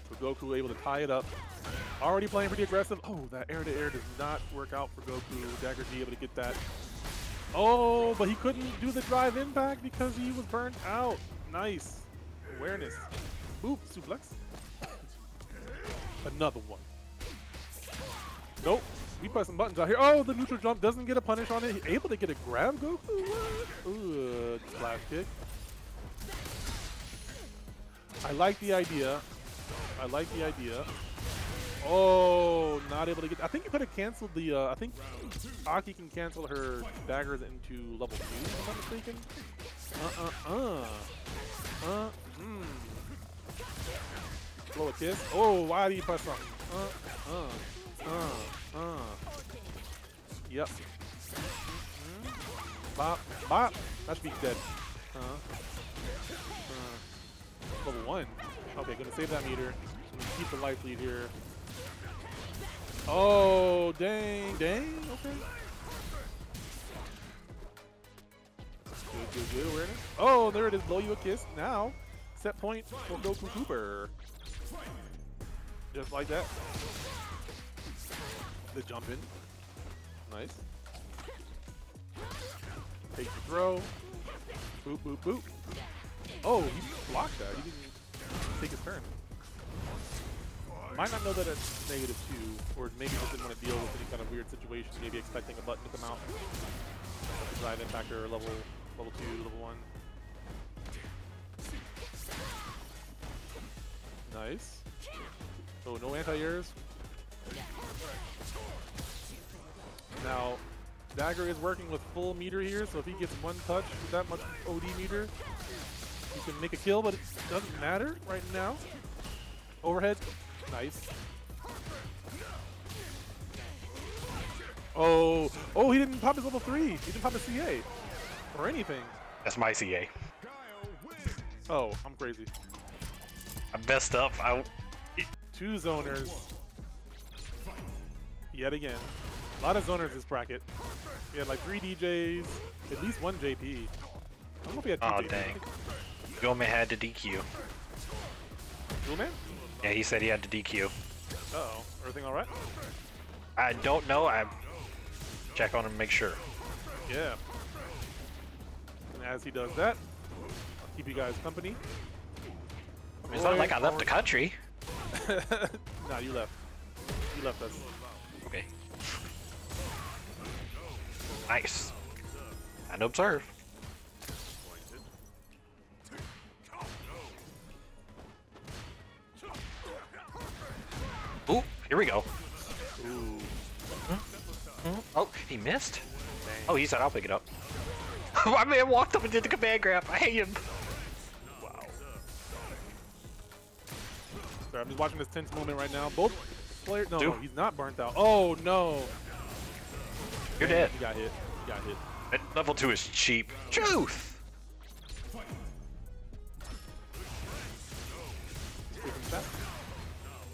So Goku able to tie it up. Already playing pretty aggressive. Oh, that air-to-air does not work out for Goku. Dagger G able to get that Oh, but he couldn't do the drive impact because he was burnt out. Nice. Awareness. Boop, suplex. Another one. Nope. We press some buttons out here. Oh, the neutral jump doesn't get a punish on it. He's able to get a grab, Goku. Ooh, splash kick. I like the idea. I like the idea. Oh, not able to get. I think you could have canceled the. I think Aki can cancel her daggers into level 2, if I'm mistaken. Blow a kiss. Oh, why do you press something? Yep. Bop, bop. That should be dead. Level 1. Okay, gonna save that meter. Gonna keep the life lead here. Oh, dang, dang. Okay. Good, good, good awareness. Oh, there it is. Blow you a kiss. Now, set point for Goku Cooper. Just like that. The jump in. Nice. Take the throw. Boop, boop, boop. Oh, he blocked that. He didn't take his turn. Might not know that it's -2, or maybe just didn't want to deal with any kind of weird situation, maybe expecting a button to come out. Drive impactor, level 2, level 1. Nice. Oh, no anti-airs. Now, dagger is working with full meter here, so if he gets one touch with that much OD meter, he can make a kill, but it doesn't matter right now. Overhead. Nice. Oh. Oh, he didn't pop his level 3. He didn't pop his CA. Or anything. That's my CA. Oh, I'm crazy. I messed up. Two zoners. Yet again. A lot of zoners this bracket. We had like 3 DJs, at least 1 JP. I don't know if we had 2 JPs. Oh, dang. Jewelman had to DQ. Jewelman? Yeah, he said he had to DQ. Uh-oh. Everything alright? I don't know. I check on him and make sure. Yeah. And as he does that, I'll keep you guys company. Roy, it's not like I left the country. Nah, you left. You left us. Okay. Nice. And observe. Ooh, here we go. Ooh. Oh, he missed? Dang. Oh, he said I'll pick it up. My man walked up and did the command grab. I hate him. Wow. Sorry, I'm just watching this tense moment right now. Both players. No, he's not burnt out. Oh, no. You're dead. He got hit. He got hit. That level 2 is cheap. Truth!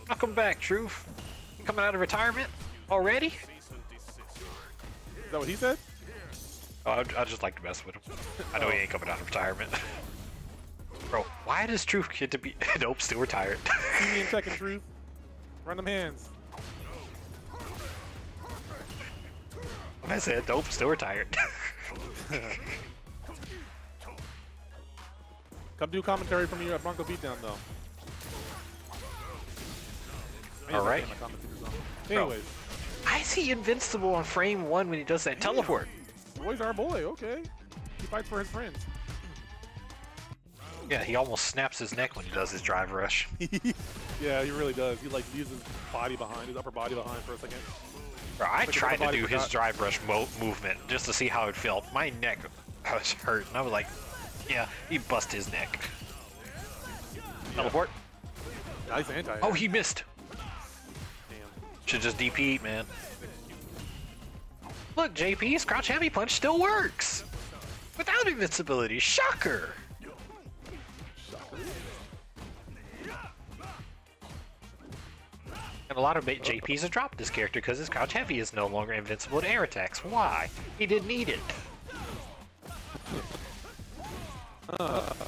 Welcome back, Truth. Coming out of retirement already? Is that what he said? Oh, I just like to mess with him. I know he ain't coming out of retirement. Bro, why does Truth get to be? Nope, still retired. See me in second, Truth. Run them hands. I said, nope, still retired. Come do commentary from you at Bronco Beatdown, though. Alright. Anyways. Why is he invincible on frame 1 when he does that teleport? Roy's our boy, okay. He fights for his friends. Yeah, he almost snaps his neck when he does his drive rush. Yeah, he really does. He like leaves his body behind, his upper body behind for a second. Bro, I tried to do his drive rush movement just to see how it felt. My neck was hurt, and I was like, yeah, he bust his neck. Yeah. Teleport. Nice anti-air. Oh, he missed. Should just DP, man. Look, JP's crouch heavy punch still works! Without invincibility, shocker! And a lot of JP's have dropped this character because his crouch heavy is no longer invincible to air attacks. Why? He didn't need it. Oh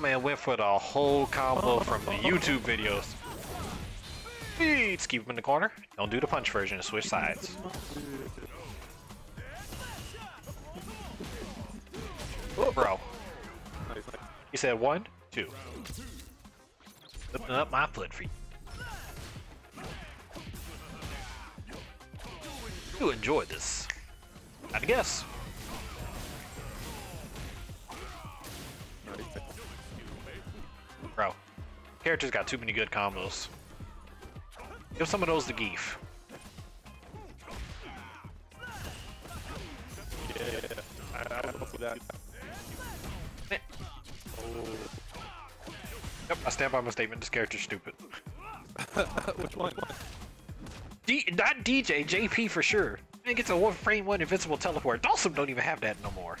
man, went for the whole combo from the YouTube videos. Let's keep him in the corner. Don't do the punch version, switch sides. Bro. Nice, nice. He said 1, 2. Open up my foot for you. You enjoy this. I guess. Bro. Character's got too many good combos. Give some of those to Gief. I will do that. Yeah. Oh. Yep, I stand by my statement. This character's stupid. Which one? Not DJ, JP for sure. Man gets a one frame one invincible teleport. Dawson don't even have that no more.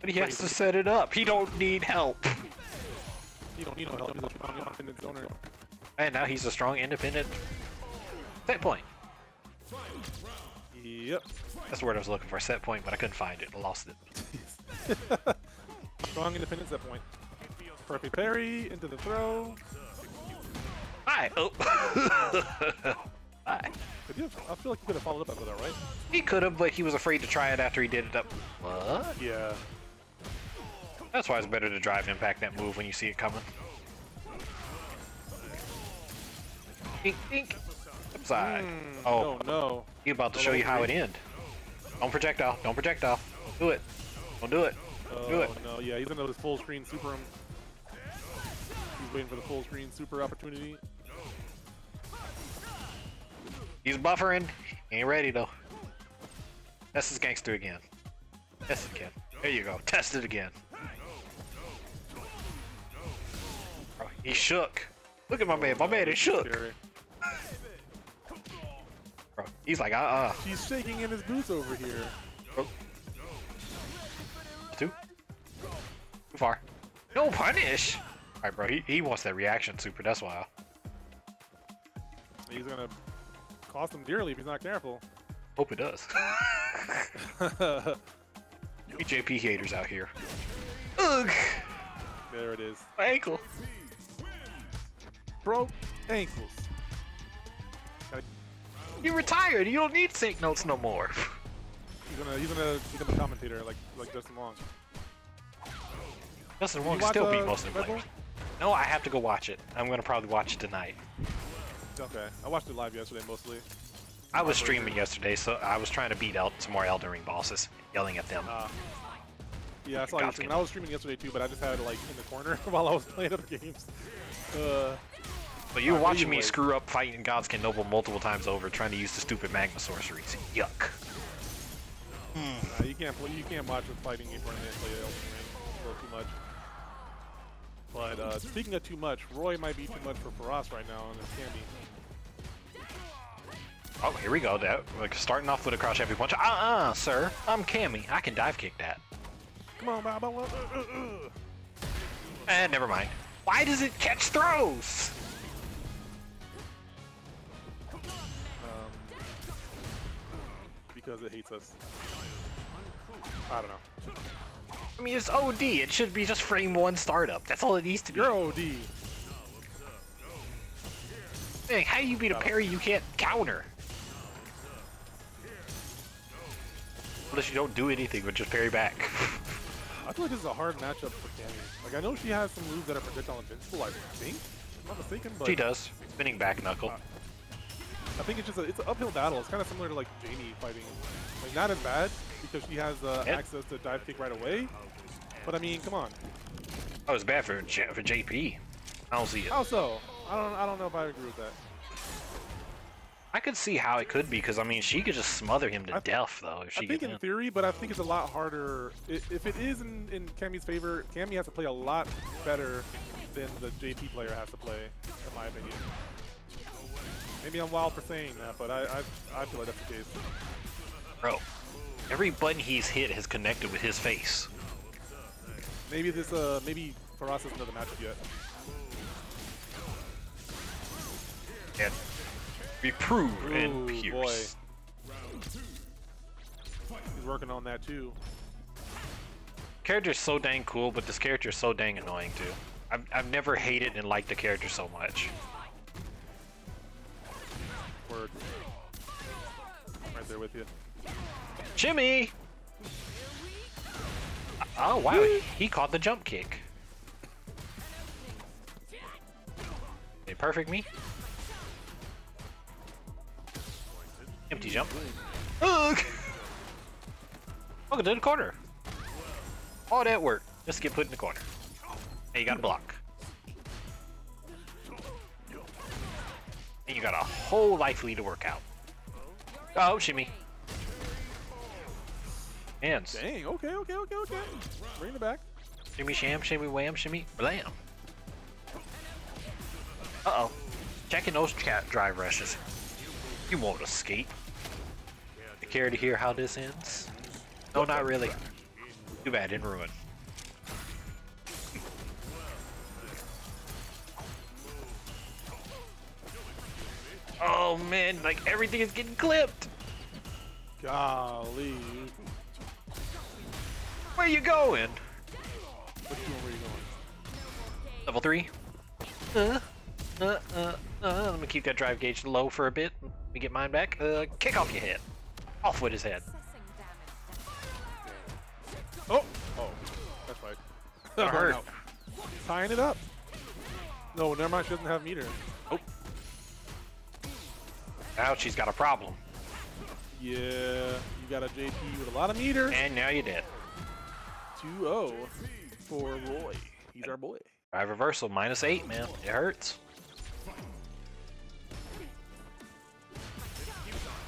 But he has to set it up. He don't need help. He don't need no help. He's a strong independent owner. And now he's a strong independent. Set point. Yep. That's the word I was looking for. Set point, but I couldn't find it. I lost it. Strong independent set point. Perfect parry into the throw. Hi. Oh. Hi. I feel like he could have followed up after that, right? He could have, but he was afraid to try it after he did it up. What? Yeah. That's why it's better to drive impact that move when you see it coming. Ink, ink. Side. Oh no! He about to show you how it end. Don't projectile. Don't projectile. Do it. Don't do it. Don't do it. No, yeah, he's gonna full screen super him. He's waiting for the full screen super opportunity. He's buffering. He ain't ready though. Test his gangster again. Test it again. There you go. Test it again. Oh, he shook. Look at my man. My man is shook. Bro, he's like, He's shaking in his boots over here. Oh. Too far. No punish! Alright, bro, he wants that reaction super, that's why. He's gonna cost him dearly if he's not careful. Hope it does. JP haters out here. Ugh! There it is. My ankle! Broke ankles. You retired. You don't need sync notes no more. He's gonna become a commentator like Justin Wong. Justin Wong still beat most of the players. No, I have to go watch it. I'm gonna probably watch it tonight. Okay, I watched it live yesterday mostly. I was streaming yesterday, so I was trying to beat out some more Elden Ring bosses, yelling at them. Yeah, I saw you streaming. I was streaming yesterday too, but I just had it like in the corner while I was playing other games. But you're watching me screw up fighting Godskin Noble multiple times over, trying to use the stupid magma sorceries. Yuck. Mm. You can't watch the fighting game running and play Elden Ring too much. But speaking of too much, Roy might be too much for Feroz right now, and it's Cammy. Oh, here we go. That like starting off with a crouch heavy punch. Sir, I'm Cammy. I can dive kick that. Come on, Bob. And never mind. Why does it catch throws? Because it hates us. I don't know. I mean, it's OD. It should be just frame one startup. That's all it needs to be. You're OD. Dang, how do you beat a parry you can't counter? Unless you don't do anything but just parry back. I feel like this is a hard matchup for Cammy. Like, I know she has some moves that are projectile invincible, I think. I'm not mistaken, but... She does. Spinning back knuckle. I think it's just it's an uphill battle. It's kind of similar to like Janie fighting, like not as bad because she has access to dive kick right away. But I mean, come on. Oh, it's bad for JP. I don't see it. Also, I don't know if I agree with that. I could see how it could be because I mean she could just smother him to death though. If she I think in theory, but I think it's a lot harder. If it is in Cammy's favor, Cammy has to play a lot better than the JP player has to play, in my opinion. Maybe I'm wild for saying that, but I feel like that's the case. Bro, every button he's hit has connected with his face. Maybe this maybe Feroz isn't another matchup yet. And reprove and pierce. Boy. He's working on that too. Character's so dang cool, but this character is so dang annoying too. I've never hated and liked the character so much. Word. right there with you. Jimmy! Oh, wow. He caught the jump kick. They perfect me. Empty jump. Ugh! Welcome to the corner. All that work just get put in the corner. And you got a block. And you got a whole life lead to work out. Oh, shimmy. Hands. Dang, okay, okay, okay, okay. Bring it back. Shimmy sham, shimmy wham, shimmy blam. Uh-oh. Checking those cat drive rushes. You won't escape. You care to hear how this ends? No, not really. Too bad, in ruin. Oh man, like everything is getting clipped! Golly. Where you going? Where you going? Level 3. Let me keep that drive gauge low for a bit. Let me get mine back. Kick off your head. Off with his head. Oh! Oh. That's right. That hurt. Tying it up. No, never mind. She doesn't have meter. Oh. Now she's got a problem. Yeah. You got a JP with a lot of meter. And now you're dead. 2-0 for Roy. He's our boy. Drive reversal. -8, man. It hurts.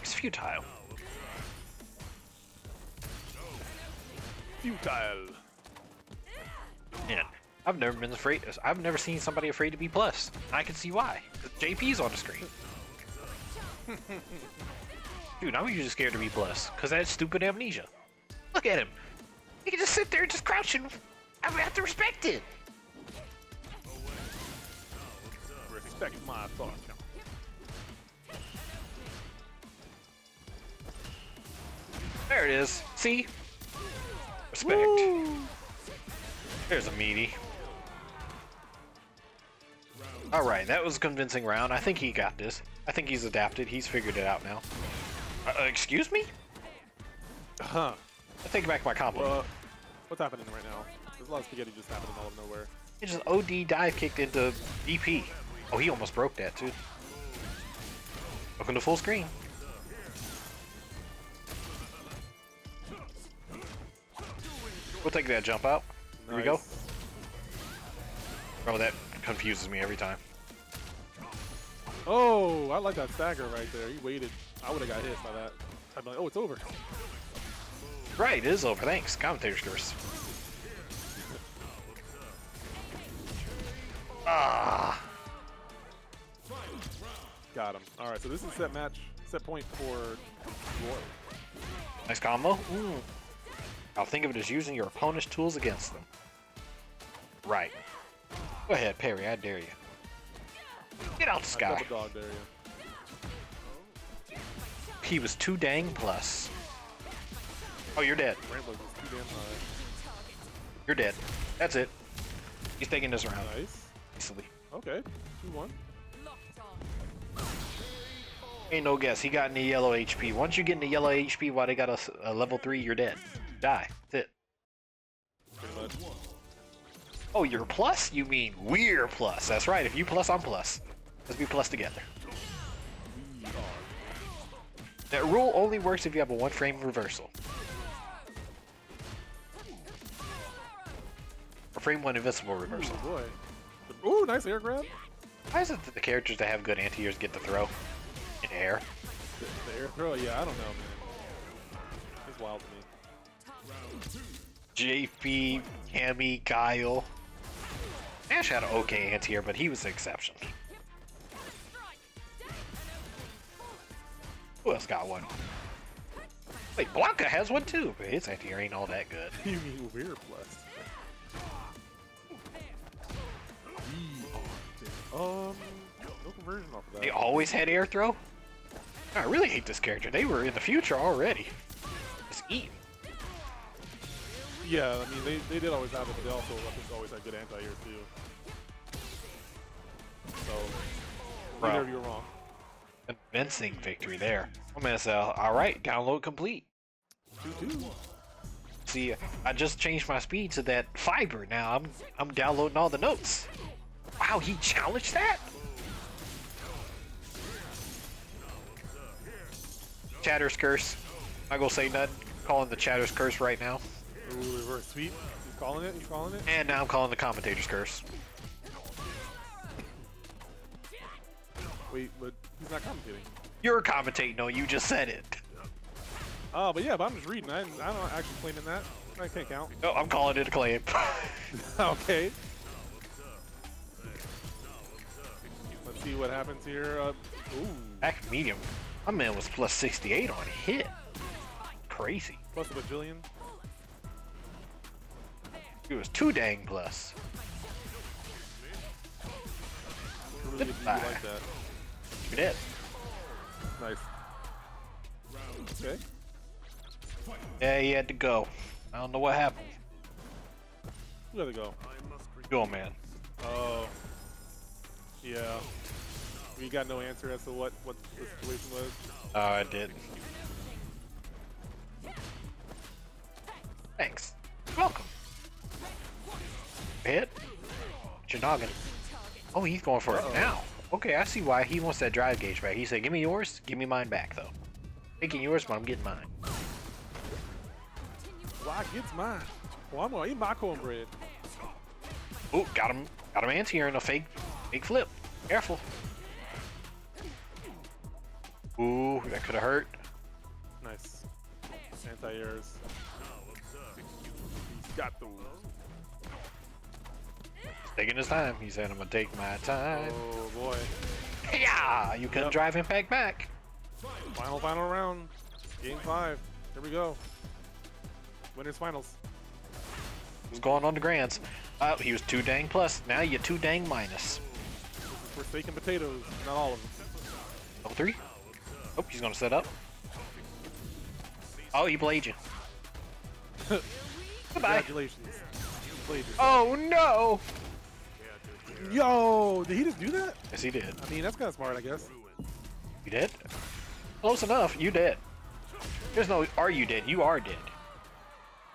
It's futile. Futile. Man, I've never been afraid. I've never seen somebody afraid to be plus. I can see why. JP's on the screen. Dude, I'm usually scared to be plus because that's stupid amnesia. Look at him. He can just sit there and just crouch and I have to respect it. Respect my thought. There it is. See? Respect. Woo. There's a meaty. Alright, that was a convincing round. I think he got this. I think he's adapted. He's figured it out now. Excuse me? Huh. I take back my compliment. What's happening right now? There's a lot of spaghetti just happening out of nowhere. He just OD dive kicked into DP. Oh, he almost broke that too. Welcome to full screen. We'll take that jump out. Nice. Here we go. Oh, that confuses me every time. Oh, I like that stagger right there. He waited. I would have got hit by that. I'd be like, oh, it's over. Right, it is over. Thanks, commentator's curse. Ah. Got him. All right, so this is set match, set point for Roy. Nice combo. Ooh. I'll think of it as using your opponent's tools against them. Right. Go ahead, Perry, I dare you. Get out the sky. Dog, dare you. He was too dang plus. Oh, you're dead. You're dead. That's it. He's taking this round. Nice. Easily. Okay. 2-1. Ain't no guess. He got in the yellow HP. Once you get in the yellow HP while they got a level 3, you're dead. Die. That's it. Pretty much. Oh, you're plus? You mean we're plus. That's right. If you plus, I'm plus. Let's be plus together. That rule only works if you have a 1-frame reversal. A frame 1 invincible reversal. Ooh, boy. Ooh, nice air grab. Why is it that the characters that have good anti-airs get to throw? In air? The air throw? Yeah, I don't know, man. It's wild to me. JP, Cammy, Guile. Nash had an okay anti-air, but he was the exception. Who else got one? Wait, Blanca has one too, but his anti-air ain't all that good. You mean we're plus? No conversion off of that. They always had air throw? I really hate this character. They were in the future already. Just eat. Yeah, I mean, they did always have it, but they also, I think, always had good anti-air, too. So, either of you were wrong. Convincing victory there. I'm gonna say, alright, download complete. See, I just changed my speed to that fiber. Now I'm downloading all the notes. Wow, he challenged that? Chatter's curse. I'm not gonna say nothing. I'm calling the chatter's curse right now. Ooh, reverse sweep. You calling it? You calling it? And now I'm calling the commentator's curse. Wait, but he's not commentating. You're commentating, no, you just said it. Oh, but yeah, but I'm just reading. I don't actually claim in that. I can't count. No, I'm calling it a claim. Okay. Let's see what happens here. Ooh. Back medium. My man was plus 68 on hit. Crazy. Plus a bajillion. He was too dang plus. Really good like that. You did. Nice. Okay. Yeah, he had to go. I don't know what happened. Who had to go? Go, man. Oh. Yeah. You got no answer as to what the situation was? Oh, I did. Thanks. Welcome. Hit. Janoggin. Oh, he's going for it now. Okay, I see why he wants that drive gauge back. He said, give me yours, give me mine back, though. Taking yours, but I'm getting mine. Why gets mine? Well, I'm gonna eat my cornbread. Ooh, got him anti air in a fake flip. Careful. Ooh, that could have hurt. Nice. Anti-airs. He's got those. Taking his time. He said, I'm gonna take my time. Oh boy. Yeah, you couldn't drive him back. Final round. Game 5. Here we go. Winners finals. Who's going on the grands? Oh, he was 2 dang plus. Now you're 2 dang minus. We're faking potatoes. Not all of them. Level 3. Oh, he's gonna set up. Oh, he played you. Goodbye. Congratulations. Oh no! Yo, did he just do that? Yes, he did. I mean, that's kind of smart, I guess. You did? Close enough. You did. There's no are you dead. You are dead.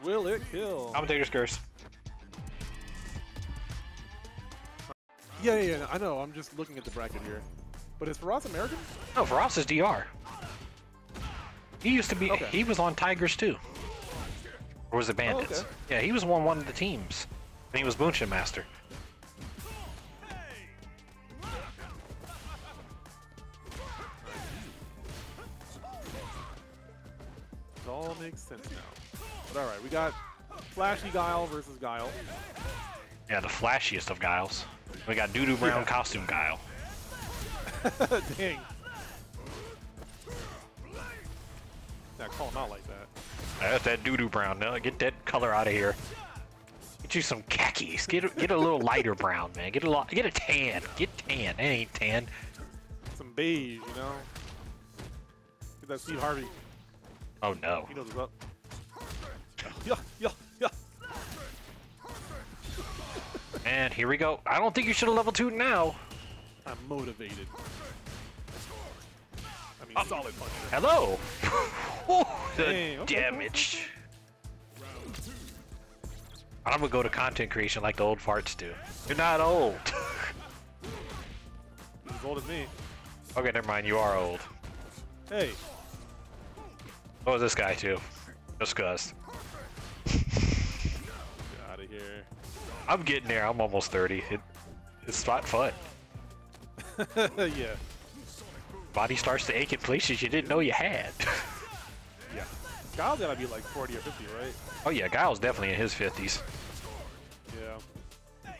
Will it kill? Commentator's curse. Yeah. I know. I'm just looking at the bracket here. But is Feroz American? No, Feroz is DR. He used to be. Okay. He was on Tigers too. Or was it Bandits? Oh, okay. Yeah, he was one of the teams. And he was Bushin Master. It all makes sense now. But alright, we got Flashy Guile versus Guile. Yeah, the flashiest of Guiles. We got Doo Doo Brown Costume Guile. Dang. Now call him out like that. That's that doo-doo brown. No, get that color out of here. Get you some khakis. Get a little lighter brown, man. Get a tan. Get tan. It ain't tan. Some beige, you know. Get that Steve Harvey. Oh no. He knows what's up. Yeah. And here we go. I don't think you should have level 2 now. I'm motivated. I mean, solid punch. Hello. Oh, the damage. Okay. I'm gonna go to content creation like the old farts do. You're not old. You're as old as me. Okay, never mind. You are old. Hey. Oh, this guy too. Just cuz. Get out of here. I'm getting there. I'm almost 30. It's not fun. Yeah. Body starts to ache in places you didn't know you had. Yeah. Guile's gotta be like 40 or 50, right? Oh yeah, Guile's definitely in his 50s. Yeah.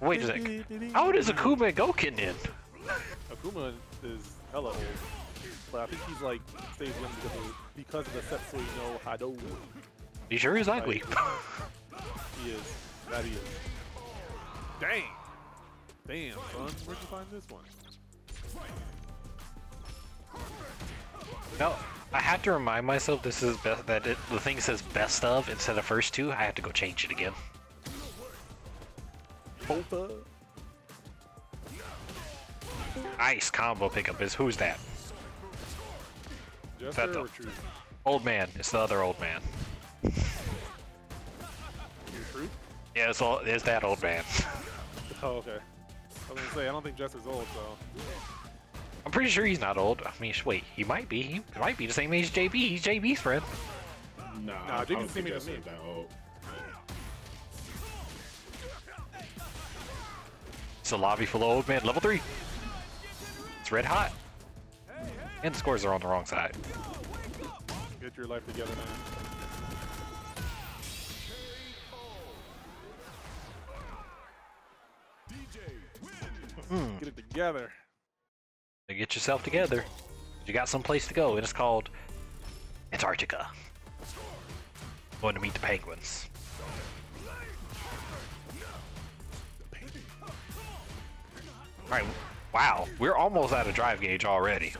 Wait a sec. How old is Akuma and Goku then? Akuma is hella old. But I think he's like stays young because of the Setsui no Hado. He sure is ugly. He is. That he is. Dang! Damn, son, where'd you find this one? No, I have to remind myself this is best that the thing says best of instead of first two. I have to go change it again. Both Nice combo pickup. Is who's that? Is that the old man? It's the other old man. Yeah, it's that old man. Oh, okay. I was gonna say, I don't think Jester's old, so... I'm pretty sure he's not old. I mean, wait, he might be. He might be the same age as JP. He's JB's friend. Nah, JB's same age as me. That old. It's a lobby full of old men. Level 3. It's red hot. And the scores are on the wrong side. Get your life together, man. Get it together. Get yourself together. You got some place to go, and it's called Antarctica. Going to meet the penguins. Alright, wow. We're almost out of drive gauge already.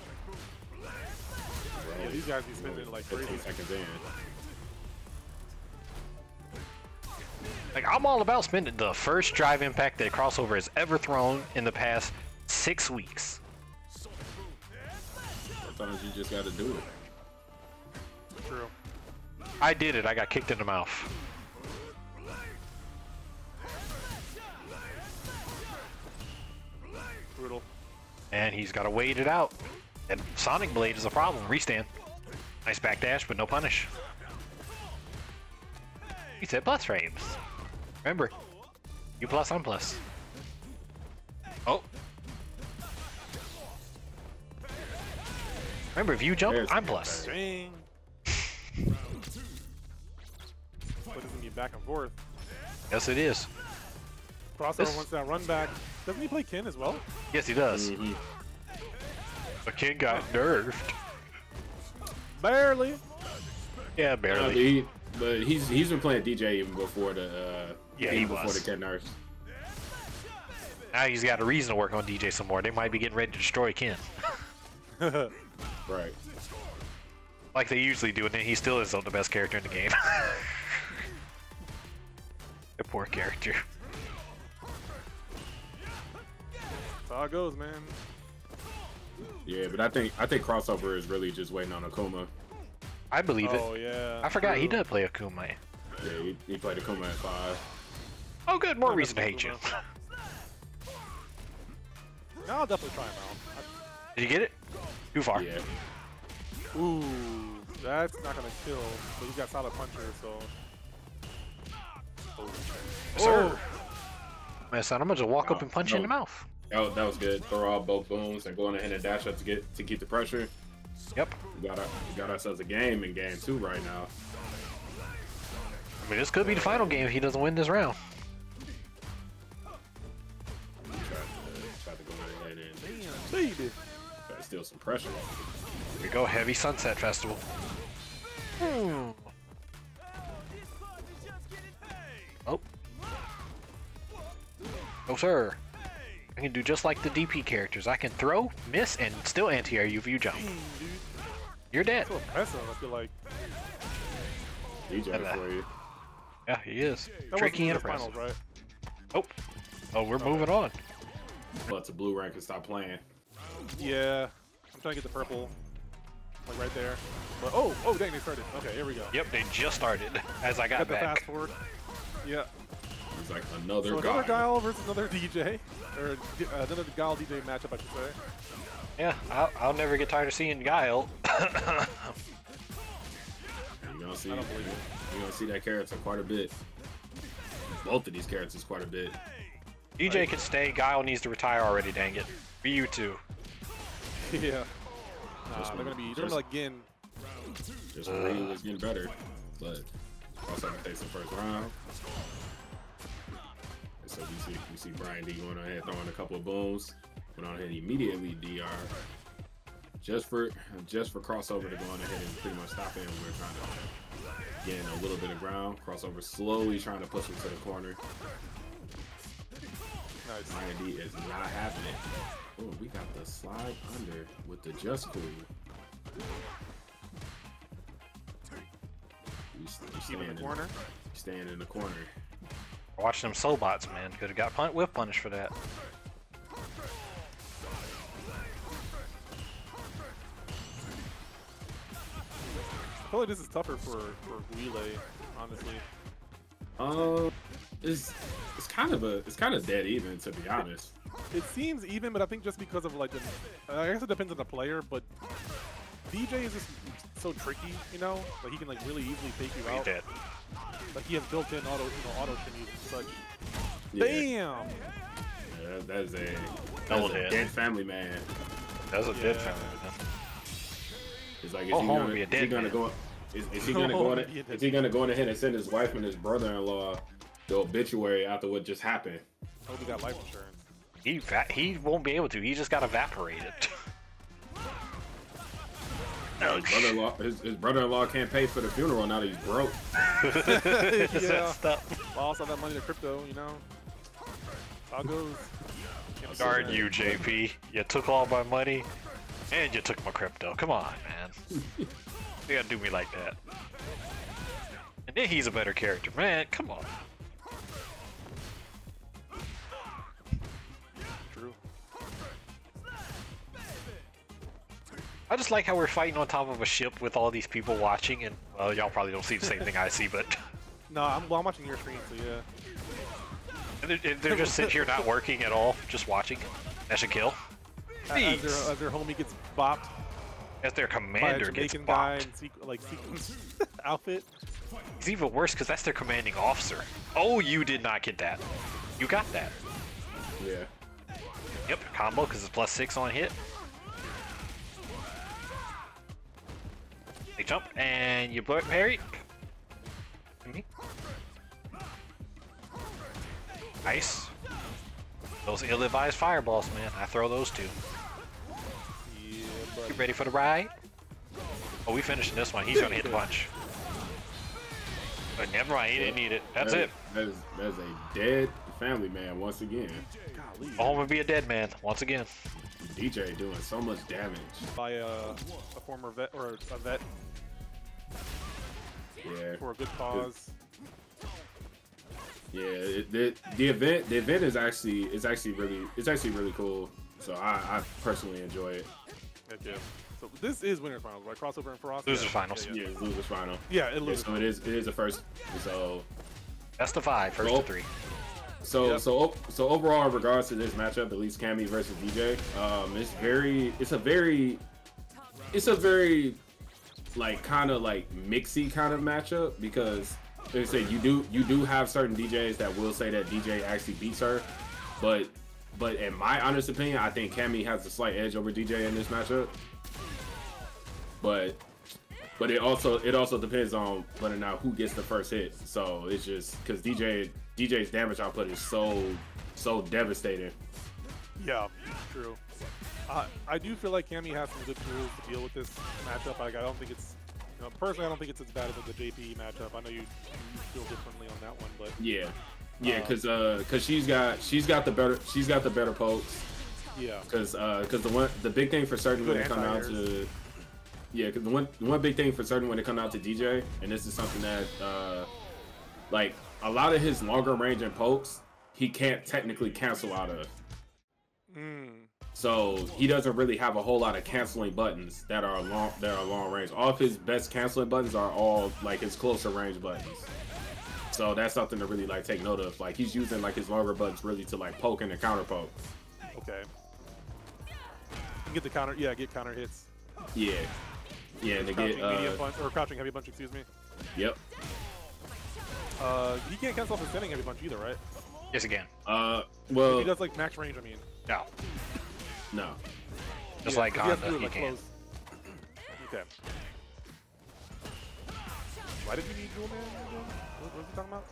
Yeah, these guys be spending like 30 seconds in. Like, I'm all about spending the first drive impact that Crossover has ever thrown in the past 6 weeks. Sometimes you just gotta do it. True. I did it. I got kicked in the mouth. Brutal. And he's gotta wait it out. And Sonic Blade is a problem. Restand. Nice backdash, but no punish. He said plus frames. Remember, you plus, I'm plus. Oh. Remember, if you jump, I'm plus. Dang. But it's gonna be back and forth. Yes, it is. Crossover wants that run back. Doesn't he play Ken as well? Yes, he does. Mm-hmm. But Ken got nerfed. Barely. Yeah, barely. But he's been playing DJ even before the Ken nerfs. Now he's got a reason to work on DJ some more. They might be getting ready to destroy Ken. Right. Like they usually do, and then he still is the best character in the game. The poor character. That's how it goes, man. Yeah, but I think Crossover is really just waiting on Akuma. I believe it. Oh yeah. I forgot he did play Akuma. Yeah, he played Akuma at 5. Oh good, more reason to hate you. No, I'll definitely try him out. Did you get it? Too far. Yeah. Ooh, that's not gonna kill, but he's got solid puncher, so. Oh. Sir. Man, son, I'm gonna just walk up and punch you in the mouth. Oh, that was good. Throw out both booms and go on ahead and dash up to keep the pressure. Yep. We got ourselves a game in game 2 right now. I mean, this could be the final game if he doesn't win this round. Try to go ahead and try to steal some pressure. Here we go, heavy sunset festival. Oh. Oh, sir. I can do just like the DP characters. I can throw, miss, and still anti-air you if you jump. You're dead. That's so impressive, I feel like. DJ for you. Yeah, he is. That tricky and impressive. Finals, right? Oh, we're moving on. Well, it's a blue rank and stop playing. Yeah, I'm trying to get the purple. Like right there. But, oh, dang, they started. Okay, here we go. Yep, they just started as I got back. The fast forward. Yeah. It's like another Guile. So another Guile versus another DJ. Or another Guile DJ matchup, I should say. Yeah, I'll never get tired of seeing Guile. You're gonna see that character quite a bit. Both of these characters quite a bit. DJ can stay, Guile needs to retire already, dang it. Be you two. Yeah. Nah, they're gonna again. Just Ryu is getting better. But also gonna face the first round. So we see Brian D going on ahead throwing a couple of booms. Went on ahead immediately DR. Just for Crossover to go on ahead and pretty much stop him. We're trying to gain a little bit of ground. Crossover slowly trying to push him to the corner. Nice. Brian D is not having it. Oh, we got the slide under with the just cool. Staying in the corner. Watching them soul bots, man. Could have got punished for that. feel like this is tougher for Guile, honestly. It's kind of dead even, to be honest. It seems even, but I think just because of like the, I guess it depends on the player, but DJ is just so tricky, you know, like he can like really easily take you out. Dead. Like he has built-in auto, you know, auto shimmies and such. Yeah. Damn. Yeah, that is a dead family man. That's a dead family man. It's like, is he gonna go ahead and send his wife and his brother-in-law the obituary after what just happened? I hope he got life insurance. He won't be able to. He just got evaporated. His brother-in-law can't pay for the funeral now that he's broke. Yeah. Lost all that money to crypto, you know. I'll go. Guard you, JP. You took all my money, and you took my crypto. Come on, man. You gotta do me like that. And then he's a better character, man. Come on. I just like how we're fighting on top of a ship with all these people watching, and well, y'all probably don't see the same thing I see, but... No, I'm watching your screen, so yeah. And they're just sitting here not working at all, just watching. That should kill. As their homie gets bopped. As their commander gets bopped. Guy in sequence outfit. It's even worse because that's their commanding officer. Oh, you did not get that. You got that. Yeah. Yep, combo because it's +6 on hit. They jump and you blow it, parry. Nice. Those ill-advised fireballs, man. I throw those too. Yeah, you ready for the ride? Oh, we finishing this one. He's gonna hit the punch. But never mind, he didn't need it. That's it. That is a dead family man once again. Oh, I'm gonna be a dead man once again. DJ doing so much damage. By a former vet, or a vet. Yeah. For a good cause. Yeah, the event is actually really cool. So I personally enjoy it. Heck yeah. So this is Winner's Finals, right? Crossover and Feroz? Losers Finals. Yeah, it's Losers Final. Yeah, it loses. Yeah, so it is the first. So best of five, first of three. So yep. so overall, in regards to this matchup, at least Cammy versus DJ, it's a very like kind of like mixy kind of matchup, because they say you do have certain DJs that will say that DJ actually beats her, but in my honest opinion, I think Cammy has a slight edge over DJ in this matchup. But it also depends on whether or not who gets the first hit. So it's just because DJ's damage output is so devastating. Yeah, true. I do feel like Cammy has some good tools to deal with this matchup. I don't think it's, you know, personally, I don't think it's as bad as the JP matchup. I know you feel differently on that one, but yeah, because she's got the better pokes. Yeah. Because the big thing for certain when it comes out to the one big thing for certain when it comes out to DJ, and this is something that like a lot of his longer range and pokes, he can't technically cancel out of. So he doesn't really have a whole lot of canceling buttons that are long range. All of his best canceling buttons are all like his closer range buttons. So that's something to really like take note of. Like he's using like his longer buttons really to like poke and counter poke. Okay. You get the counter, yeah, get counter hits. Yeah. Yeah, they get crouching heavy punch, excuse me. Yep. He can't cancel off his sending heavy punch either, right? Yes, he can. Well, if he does like max range, I mean. No. No. Just yeah, like Honda, he can. Close. Okay. Why did we need Jewelman? What was he talking about?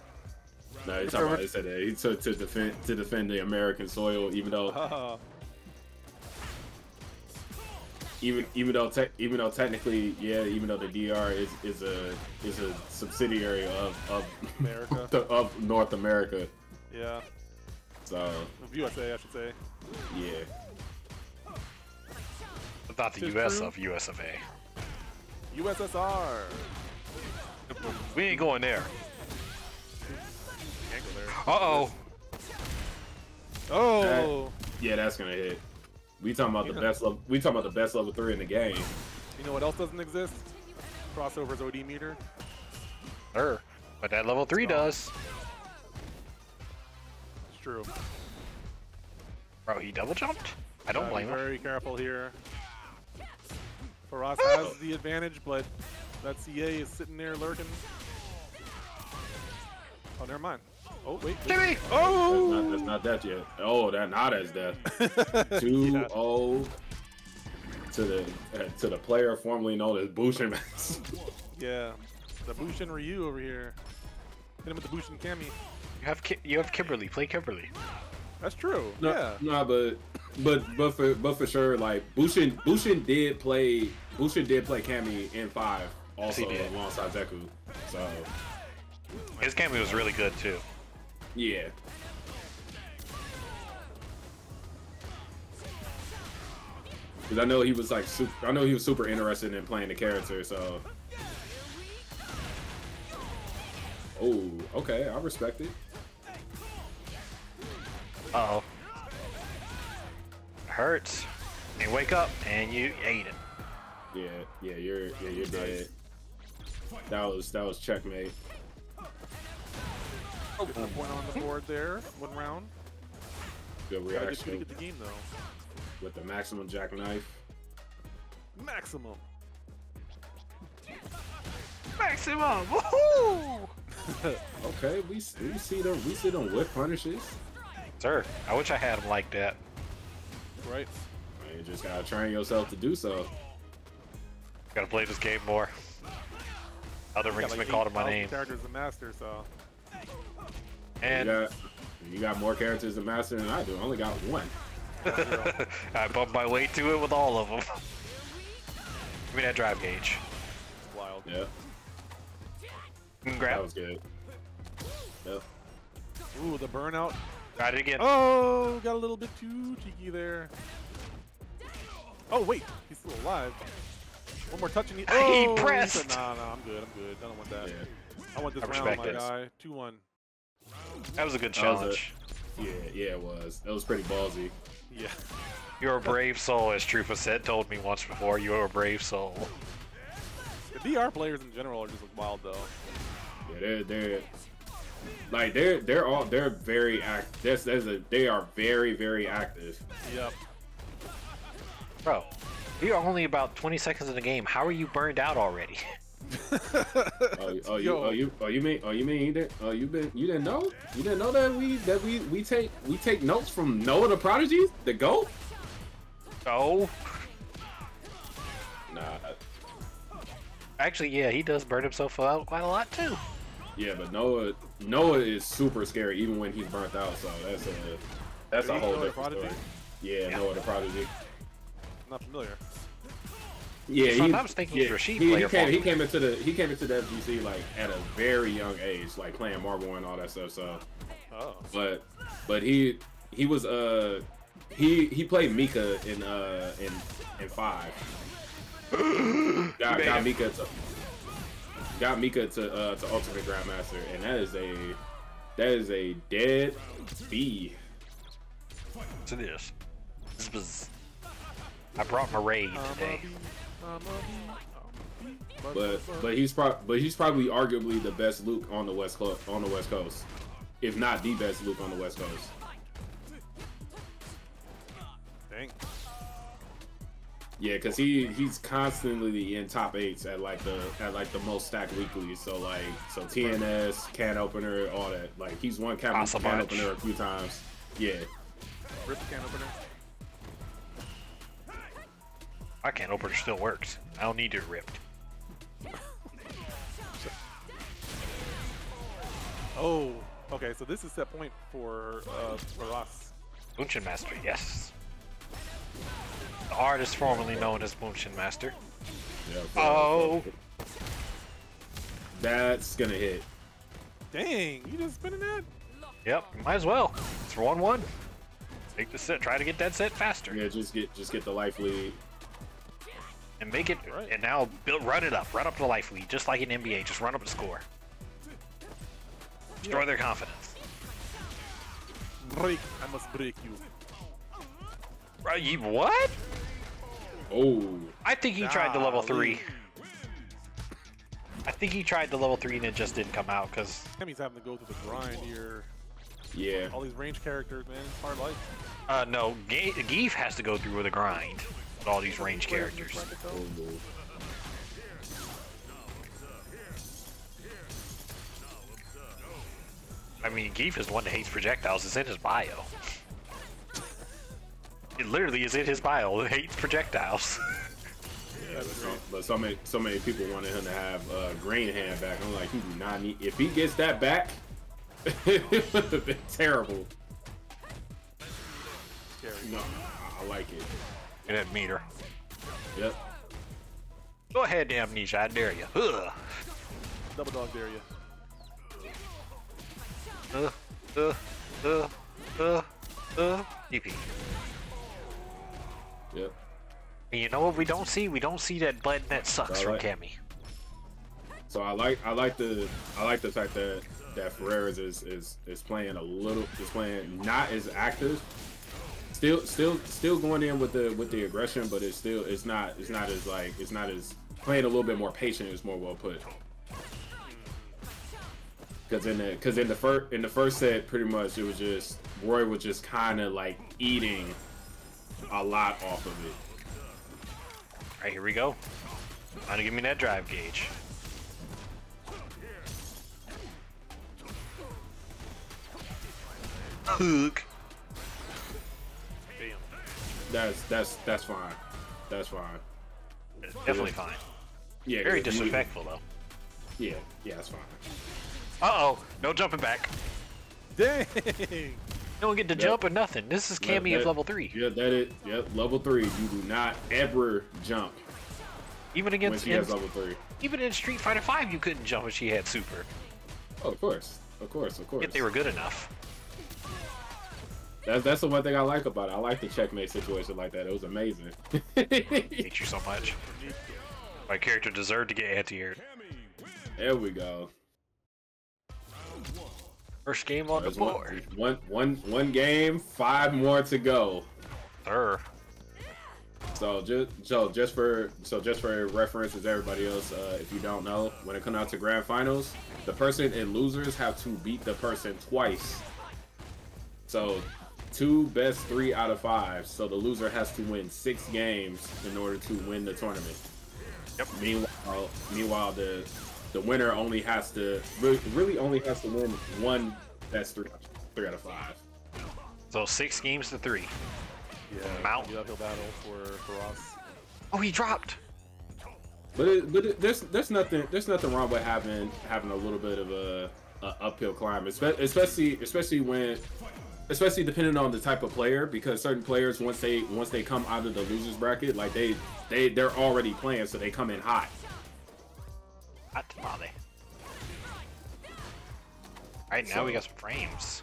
No, he's talking about he said that he took to defend the American soil, even though. Even though technically, yeah, even though the DR is a subsidiary of America, of North America. Yeah. So. Of USA, I should say. Yeah. Not the US of US of A. USSR. We ain't going there. Can't go there. Uh oh. Oh. Yeah, that's gonna hit. We talking about the best level. We talking about the best level 3 in the game. You know what else doesn't exist? Crossover's OD meter. Sure, but that level 3 does. It's true. Bro, he double jumped? I don't blame him. Very careful here. Feroz has the advantage, but that CA is sitting there lurking. Oh, never mind. Oh, wait. Jimmy! Oh! That's not death yet. Oh, that not as death. 2-0 to the player formerly known as Bushin Master. Yeah. The Bushin Ryu over here. Hit him with the Bushin Cammy. You have Kimberly. Play Kimberly. That's true. No, yeah. No, but for sure, like Bushin did play Cammy in 5 also alongside Deku. So his Cammy was really good too. Yeah. Cause I know he was like super. I know he was super interested in playing the character. So. Oh, okay. I respect it. Uh-oh. Hurts. And wake up and you ate it. Yeah, you're dead. That was checkmate. Oh, good point on the board there. One round. Good reaction. Gotta get the game though. With the maximum jackknife. Maximum. Maximum. Woohoo! Okay, we see them whip punishes. Sir, I wish I had him like that. Right. You just gotta train yourself to do so. Gotta play this game more. Other ringsmen like called him my name. Characters and master, so. And you got more characters than master than I do. I only got one. I bumped my way to it with all of them. Give me that drive gauge. That's wild. Yeah. Grab. That was good. Yep. Ooh, the burnout. Got it again. Oh, got a little bit too cheeky there. Oh, wait. He's still alive. One more touch and he... Oh, he pressed. He said, nah, I'm good. I don't want that. Yeah. I want this round, my guy. 2-1. That was a good challenge. Yeah, it was. That was pretty ballsy. Yeah. You're a brave soul, as Trufacet told me once before. You're a brave soul. The DR players in general are just wild, though. Yeah, they're... Like they are very active. Yep. Bro, you're only about 20 seconds in the game. How are you burned out already? you didn't know that we take notes from Noah the Prodigy, the GOAT? No. Nah. Actually, yeah, he does burn himself out quite a lot too. Yeah, but Noah is super scary even when he's burnt out. So that's a whole different story. Yeah, Noah the Prodigy. Not familiar. Yeah, he came into the FGC like at a very young age, like playing marble and all that stuff. So, but he played Mika in 5. got Mika to. Got Mika to Ultimate Grandmaster, and that is a dead B. What's this? This was I brought my raid today. But he's probably arguably the best Luke on the West Coast, if not the best Luke on the West Coast. Dang. Yeah, cause he's constantly in top 8s at like the most stacked weeklies. So TNS, can opener, all that. Like he's won can opener a few times. Yeah. Rip can opener. My can opener still works. I don't need it ripped. Oh, okay. So this is set point for us. Motion Master, yes. The artist formerly known as Motion Master. Yeah, oh! That's gonna hit. Dang, you just spinning that? Yep, might as well. It's 1-1. Take the set, try to get that set faster. Yeah, just get the life lead. And make it, right. And now run up the life lead, just like in NBA, just run up the score. Destroy their confidence. Break, I must break you. What? Oh! I think he tried the level 3. I think he tried the level 3 and it just didn't come out because Cammy's having to go through the grind here. Yeah. All these range characters, man, it's hard life. No, Gief has to go through the grind with all these range characters. I mean, Gief is one that hates projectiles. It's in his bio. It literally is in his bio. It hates projectiles. Yeah, but so many people wanted him to have Green Hand back. I'm like, he do not need. If he gets that back, it would have been terrible. No, I like it. And that meter. Yep. Go ahead, Amnesia. I dare you. Ugh. Double dog dare you. DP. Yep. You know what we don't see? We don't see that blood that sucks from Cammy. So I like the fact that Ferreras is playing playing not as active. Still going in with the aggression, but it's not as playing a little bit more patient. It's more well put. Cause in the first set, pretty much it was just Roy was just kind of like eating a lot off of it. All right, here we go. Trying to give me that drive gauge. Hook. Damn. That's fine. That's fine. Definitely fine. Yeah. Very disrespectful though. Yeah. Yeah, that's fine. Uh-oh, no jumping back. Dang! No one get to jump or nothing. This is Cammy of level 3. Yeah, that is. Yep, level 3. You do not ever jump. Even against when she has level 3. Even in Street Fighter 5, you couldn't jump if she had super. Oh, of course. Of course, of course. If they were good enough. That's the one thing I like about it. I like the checkmate situation like that. It was amazing. I hate you so much. My character deserved to get anti-aired. There we go. First game on the board. One game, 5 more to go. Sure. So just for reference, as everybody else, if you don't know, when it comes out to grand finals, the person and losers have to beat the person twice. So 2 best 3 out of 5. So the loser has to win 6 games in order to win the tournament. Yep. Meanwhile the winner only has to really only has to win 1 best 3 out of 5. So 6 games to 3. Yeah. Mount. The uphill battle for Feroz. Oh, he dropped. But there's nothing wrong with having a little bit of a uphill climb, especially depending on the type of player, because certain players once they come out of the losers bracket, like they're already playing, so they come in hot. All right, now we got some frames.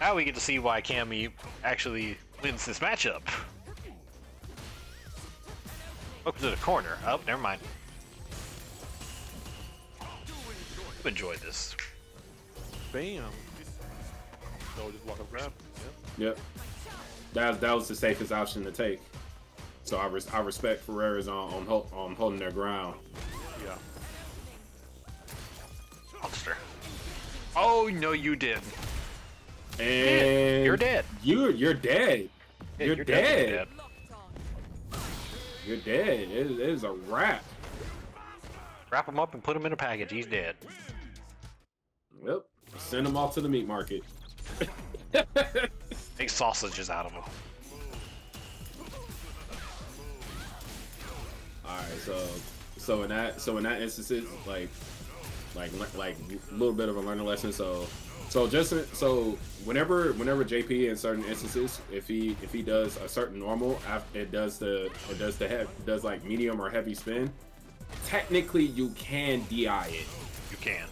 Now we get to see why Cammy actually wins this matchup. Up to the corner. Oh, never mind. I've enjoyed this. Bam. No, just walk up, grab. Yep. That was the safest option to take. So I respect Ferreras on holding their ground. Yeah. Monster. Oh no, you did. And you're dead. You're dead. Yeah, you're dead. You're dead. It is a wrap. Wrap him up and put him in a package. He's dead. Yep. Send him off to the meat market. Make sausages out of him. All right, so in that instance, like a little bit of a learning lesson. So whenever JP in certain instances, if he does a certain normal, it does like medium or heavy spin. Technically, you can DI it. You can.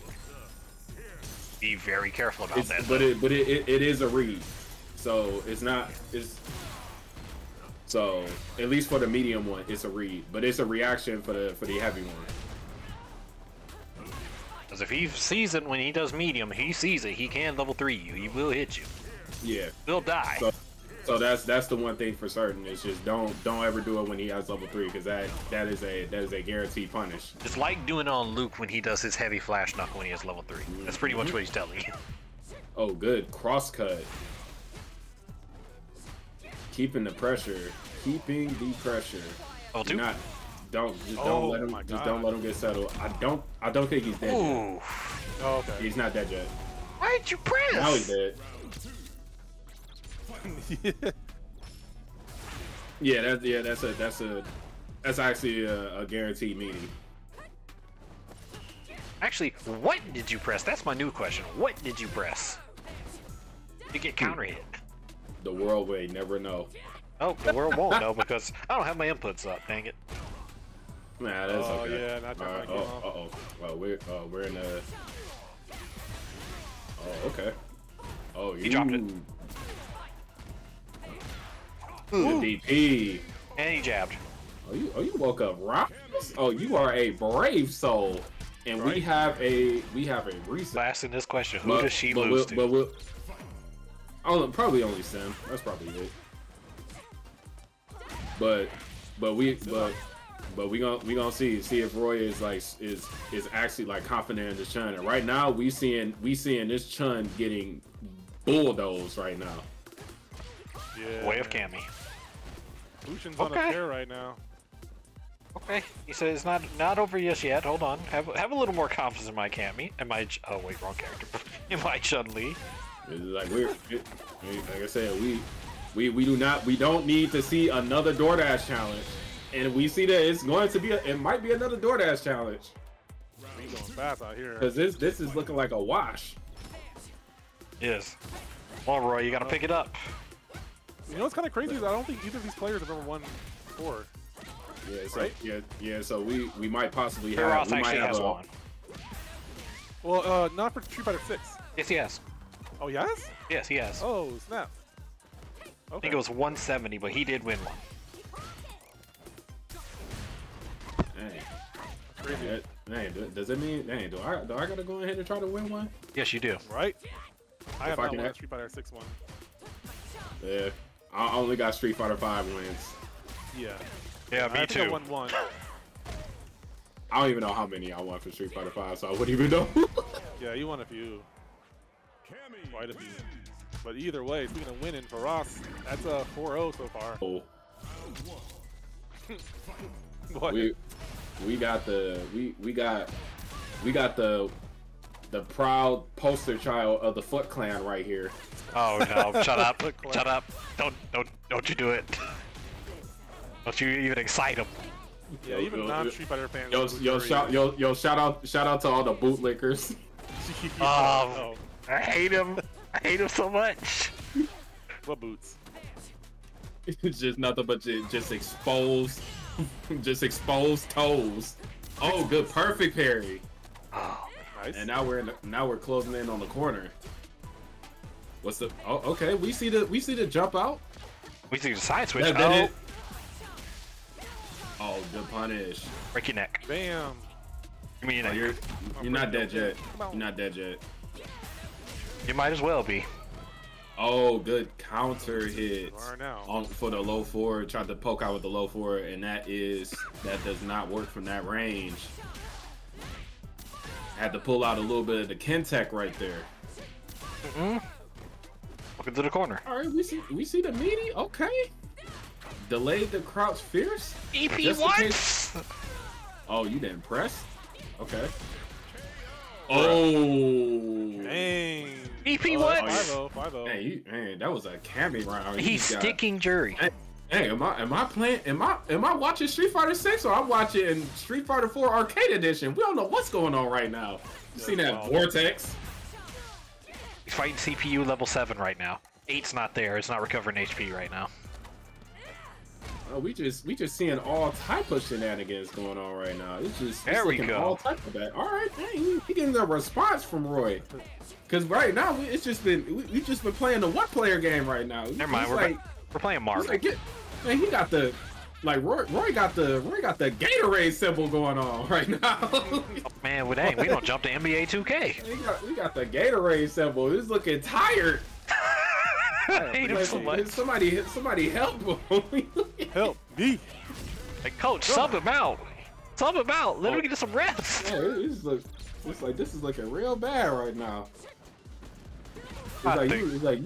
Be very careful about that. But it is a read, so it's not it's. So at least for the medium one, it's a read, but it's a reaction for the heavy one. Because if he sees it when he does medium, he sees it. He can level 3 you. He will hit you. Yeah. He'll die. So, So that's the one thing for certain. It's just don't ever do it when he has level 3, because that is a guaranteed punish. It's like doing on Luke when he does his heavy flash knuckle when he has level 3. Mm-hmm. That's pretty much what he's telling you. Oh, good cross cut. Keeping the pressure. Keeping the pressure. Oh, dude. Just don't let him get settled. I don't think he's dead. Ooh. Yet. Oh, okay. He's not dead yet. Why did you press? Now he's dead. yeah, that's actually a guaranteed meaning. Actually, what did you press? That's my new question. What did you press? You get counter hit. The world will never know. Oh, the world won't know because I don't have my inputs up. Dang it. Nah, that's okay. Yeah, not right. Oh, well, we're in a. Oh, okay. Oh, you dropped it. Ooh. The DP. And he jabbed. Oh, you woke up, right? Oh, you are a brave soul. And right. we have a reset. Last in this question, who does she lose to? Oh, probably only Sim. That's probably it. But we gonna see if Roy is actually like confident in this Chun. And right now we seeing this Chun getting bulldozed right now. Yeah. Way of Cammy. Bushin's on a tear right now. Okay, he says not over just yet. Hold on, have a little more confidence in my Cammy. Am I Chun-Li? Like like I said, we don't need to see another DoorDash challenge, and we see that it's going to be it might be another DoorDash challenge. We going fast out here. Cause this is looking like a wash. Yes. Well, Roy, you gotta pick it up. You know what's kind of crazy is I don't think either of these players have ever won before. Yeah, so, right? Yeah. So we might possibly have. We might have one. Well, not for Street Fighter 6. Yes, he has. Oh, yes. Yes, he has. Oh, snap. Okay. I think it was 170, but he did win one. Dang. Crazy. Dang. Does it mean? Dang. Do I gotta go ahead and try to win one? Yes, you do. Right. I have not won Street Fighter 6 one. Yeah. I only got Street Fighter 5 wins. Yeah. Yeah, me too. I won one. I don't even know how many I won for Street Fighter 5, so I wouldn't even know. Yeah, you won a few. Quite a few. But either way, speaking of winning, Feroz, that's a 4-0 so far. Oh. What? We got the proud poster child of the Foot Clan right here. Oh no! Shut up! Shut up! Don't you do it! Don't you even excite him? Yeah, even non-Street Fighter fans. Shout out to all the bootlickers. Oh, I hate him! I hate him so much. What boots? It's just nothing but just exposed toes. Oh, good, perfect parry. Oh, nice. And now we're closing in on the corner. What's the? Oh, okay. We see the jump out. We see the side switch. Oh, good punish. Break your neck. Bam. Give me your neck. You're not dead yet. You're not dead yet. You might as well be. Oh, good counter hit on for the low forward. Tried to poke out with the low forward, and that does not work from that range. Had to pull out a little bit of the Kintech right there. Mm-hmm. Into the corner. All right, we see the meaty. Okay. Delayed the crouch fierce. EP what? Oh, you didn't press. Okay. Oh. Dang. EP what? 5-0. Hey, that was a Cammy round. He's sticking jury. Hey, am I playing? Am I watching Street Fighter 6 or I'm watching Street Fighter 4 Arcade Edition? We don't know what's going on right now. You seen that vortex? He's fighting CPU level 7 right now. 8's not there. It's not recovering HP right now. Oh, we just seeing all type of shenanigans going on right now. It's just there we go. All type of that. All right, dang, he getting a response from Roy. Because right now we just been playing the one-player game right now. Never mind, we're playing Marvel. Like, man, he got the Roy got the Gatorade symbol going on right now. Oh, man, well, dang, we don't jump to NBA 2K. We got the Gatorade symbol. He's looking tired. I hate him so much. Somebody help him. Help me. Hey, coach, sub him out. Sub him out. Let him get some rest. Yeah, this is looking real bad right now. It's like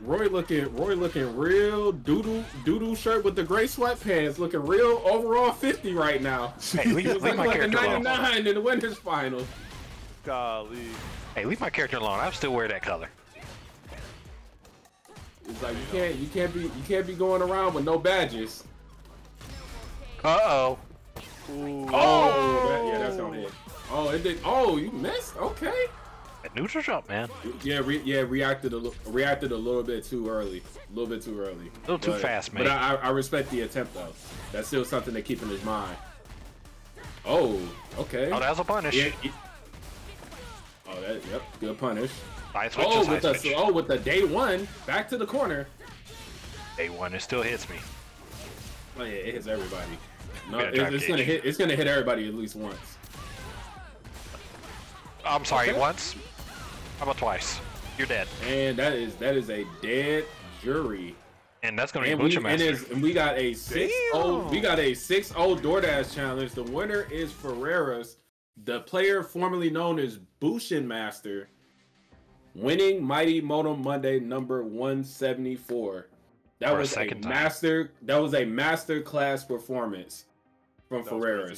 Roy looking real doodle shirt with the gray sweatpants, looking real overall 50 right now. Hey, leave my character alone. 99 in the Winners Final. Golly. Hey, leave my character alone. I still wear that color. It's like you can't be going around with no badges. Uh oh. Ooh. Oh. Yeah, that's gonna hit. Oh, it did. Oh, you missed. Okay. A neutral jump, man. Yeah, reacted a little bit too early. A little too fast, man. But I respect the attempt though. That's still something to keep in his mind. Oh, okay. Oh, that was a punish. Yeah, oh, that good punish. With the day one, back to the corner. Day one, it still hits me. Oh yeah, it hits everybody. No, it's gonna hit everybody at least once. I'm sorry, once? How about twice? You're dead. And that is a dead jury. And that's gonna be Motion Master. And we got a 6-0. We got a 6-0 DoorDash challenge. The winner is Ferreras, the player formerly known as Bushin Master, winning Mighty Modem Monday number 174. That was a master class performance from Ferreras.